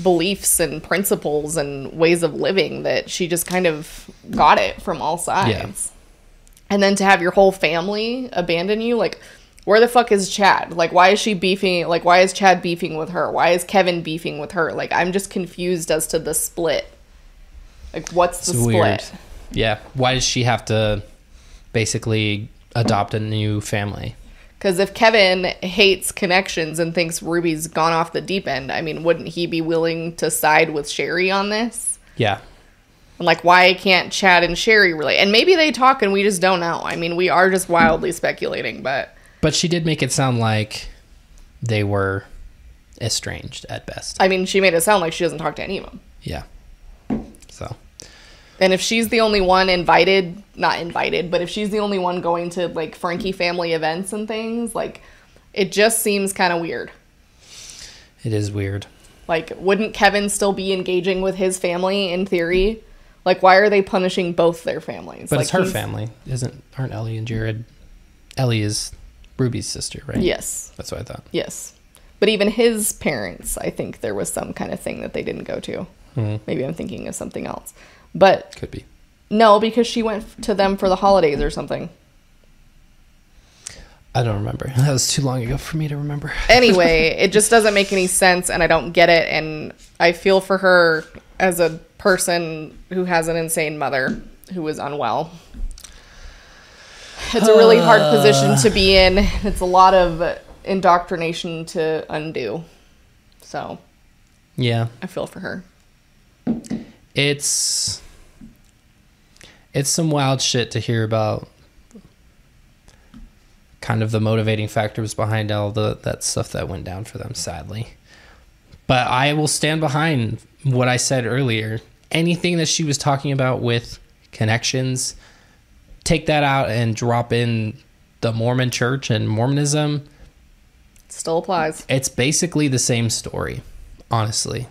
beliefs and principles and ways of living that she just kind of got it from all sides. Yeah. And then to have your whole family abandon you, like. Where the fuck is Chad? Like, why is she beefing? Like, why is Chad beefing with her? Why is Kevin beefing with her? Like, I'm just confused as to the split. Like, what's the it's split? Weird. Yeah. Why does she have to basically adopt a new family? Because if Kevin hates Connexions and thinks Ruby's gone off the deep end, I mean, wouldn't he be willing to side with Shari on this? Yeah. And like, why can't Chad and Shari relate? And maybe they talk and we just don't know. I mean, we are just wildly speculating, but... But she did make it sound like they were estranged at best. I mean, she made it sound like she doesn't talk to any of them. Yeah. So. And if she's the only one invited, not invited, but if she's the only one going to, like, Franke family events and things, like, it just seems kind of weird. It is weird. Like, wouldn't Kevin still be engaging with his family in theory? Like, why are they punishing both their families? But like, it's her family. Isn't, aren't Ellie and Jared? Ellie is... Ruby's sister, right? Yes. That's what I thought. Yes. But even his parents, I think there was some kind of thing that they didn't go to. Mm-hmm. Maybe I'm thinking of something else. But could be. No, because she went to them for the holidays or something. I don't remember. That was too long ago for me to remember. Anyway, it just doesn't make any sense, and I don't get it, and I feel for her as a person who has an insane mother who is unwell. It's a really hard position to be in. It's a lot of indoctrination to undo. So, yeah, I feel for her. It's it's some wild shit to hear about. Kind of the motivating factors behind all the that stuff that went down for them, sadly. But I will stand behind what I said earlier. Anything that she was talking about with Connexions. Take that out and drop in the Mormon church and Mormonism. Still applies. It's basically the same story, honestly.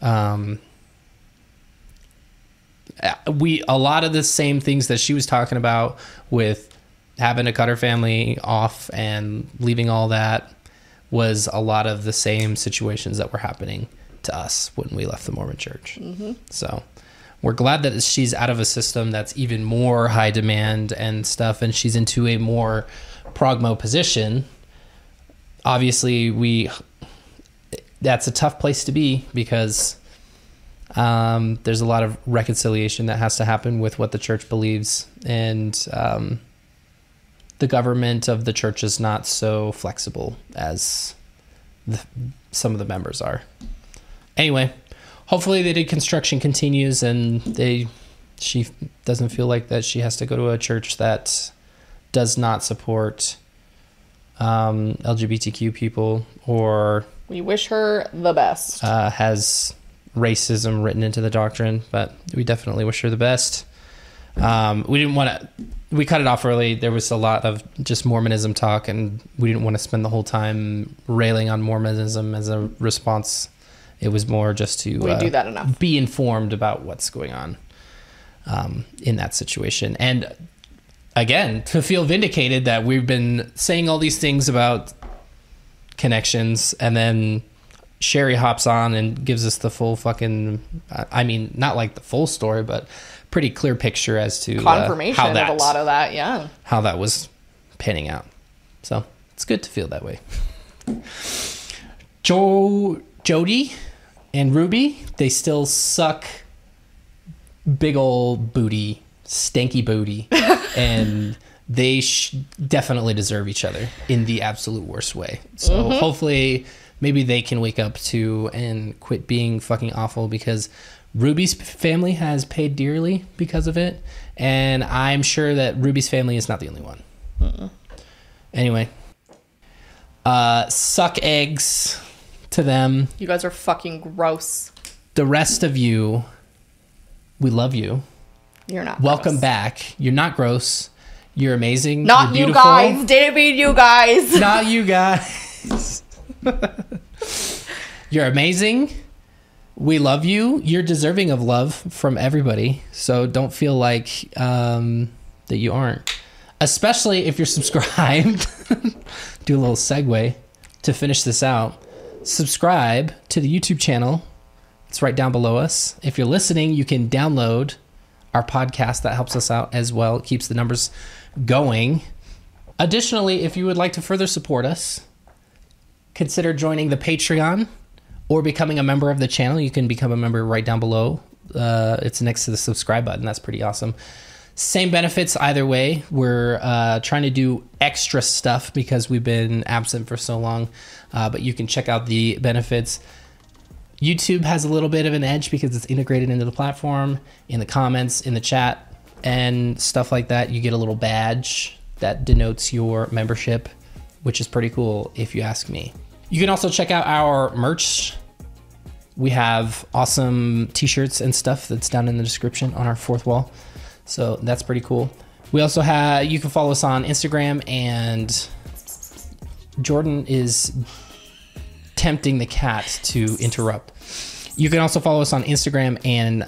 Um, we a lot of the same things that she was talking about with having to cut her family off and leaving all that was a lot of the same situations that were happening to us when we left the Mormon church. Mm-hmm. So we're glad that she's out of a system that's even more high demand and stuff, and she's into a more progmo position. Obviously, we that's a tough place to be because um, there's a lot of reconciliation that has to happen with what the church believes, and um, the government of the church is not so flexible as the, some of the members are. Anyway, hopefully the deconstruction continues and they she doesn't feel like that she has to go to a church that does not support um, L G B T Q people, or we wish her the best. Uh, has racism written into the doctrine, but we definitely wish her the best. Um, we didn't want to. We cut it off early. There was a lot of just Mormonism talk, and we didn't want to spend the whole time railing on Mormonism as a response. It was more just to we uh, do that enough. Be informed about what's going on um, in that situation. And again, to feel vindicated that we've been saying all these things about Connections, and then Shari hops on and gives us the full fucking, I mean, not like the full story, but pretty clear picture as to confirmation uh, how that, of a lot of that, yeah. How that was panning out. So it's good to feel that way. Joe... Jodi and Ruby, they still suck big old booty, stanky booty, and they sh definitely deserve each other in the absolute worst way. So mm-hmm. hopefully maybe they can wake up to and quit being fucking awful, because Ruby's family has paid dearly because of it, and I'm sure that Ruby's family is not the only one. Mm-mm. Anyway, uh, suck eggs. To them, you guys are fucking gross. The rest of you, we love you. You're not welcome gross. Back. You're not gross. You're amazing. Not You're you guys. Didn't mean you guys. Not you guys. You're amazing. We love you. You're deserving of love from everybody. So don't feel like um, that you aren't. Especially if you're subscribed. Do a little segue to finish this out. Subscribe to the YouTube channel. It's right down below us. If you're listening, you can download our podcast. That helps us out as well. It keeps the numbers going. Additionally, if you would like to further support us, consider joining the Patreon or becoming a member of the channel. You can become a member right down below. Uh, it's next to the subscribe button. That's pretty awesome. Same benefits either way. We're uh, trying to do extra stuff because we've been absent for so long. Uh, but you can check out the benefits. YouTube has a little bit of an edge because it's integrated into the platform, in the comments, in the chat, and stuff like that. You get a little badge that denotes your membership, which is pretty cool if you ask me. You can also check out our merch. We have awesome t-shirts and stuff that's down in the description on our fourth wall. So that's pretty cool. We also have, you can follow us on Instagram, and Jordan is tempting the cat to interrupt. You can also follow us on Instagram and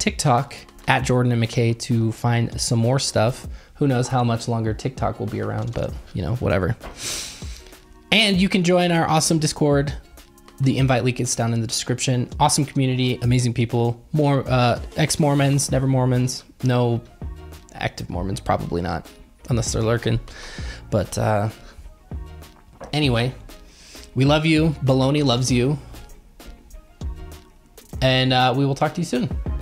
TikTok at Jordan and McKay to find some more stuff. Who knows how much longer TikTok will be around, but you know, whatever. And you can join our awesome Discord. The invite link is down in the description. Awesome community, amazing people, more uh, ex-Mormons, never Mormons, no active Mormons, probably not, unless they're lurking. But uh, anyway, we love you. Baloney loves you. And uh, we will talk to you soon.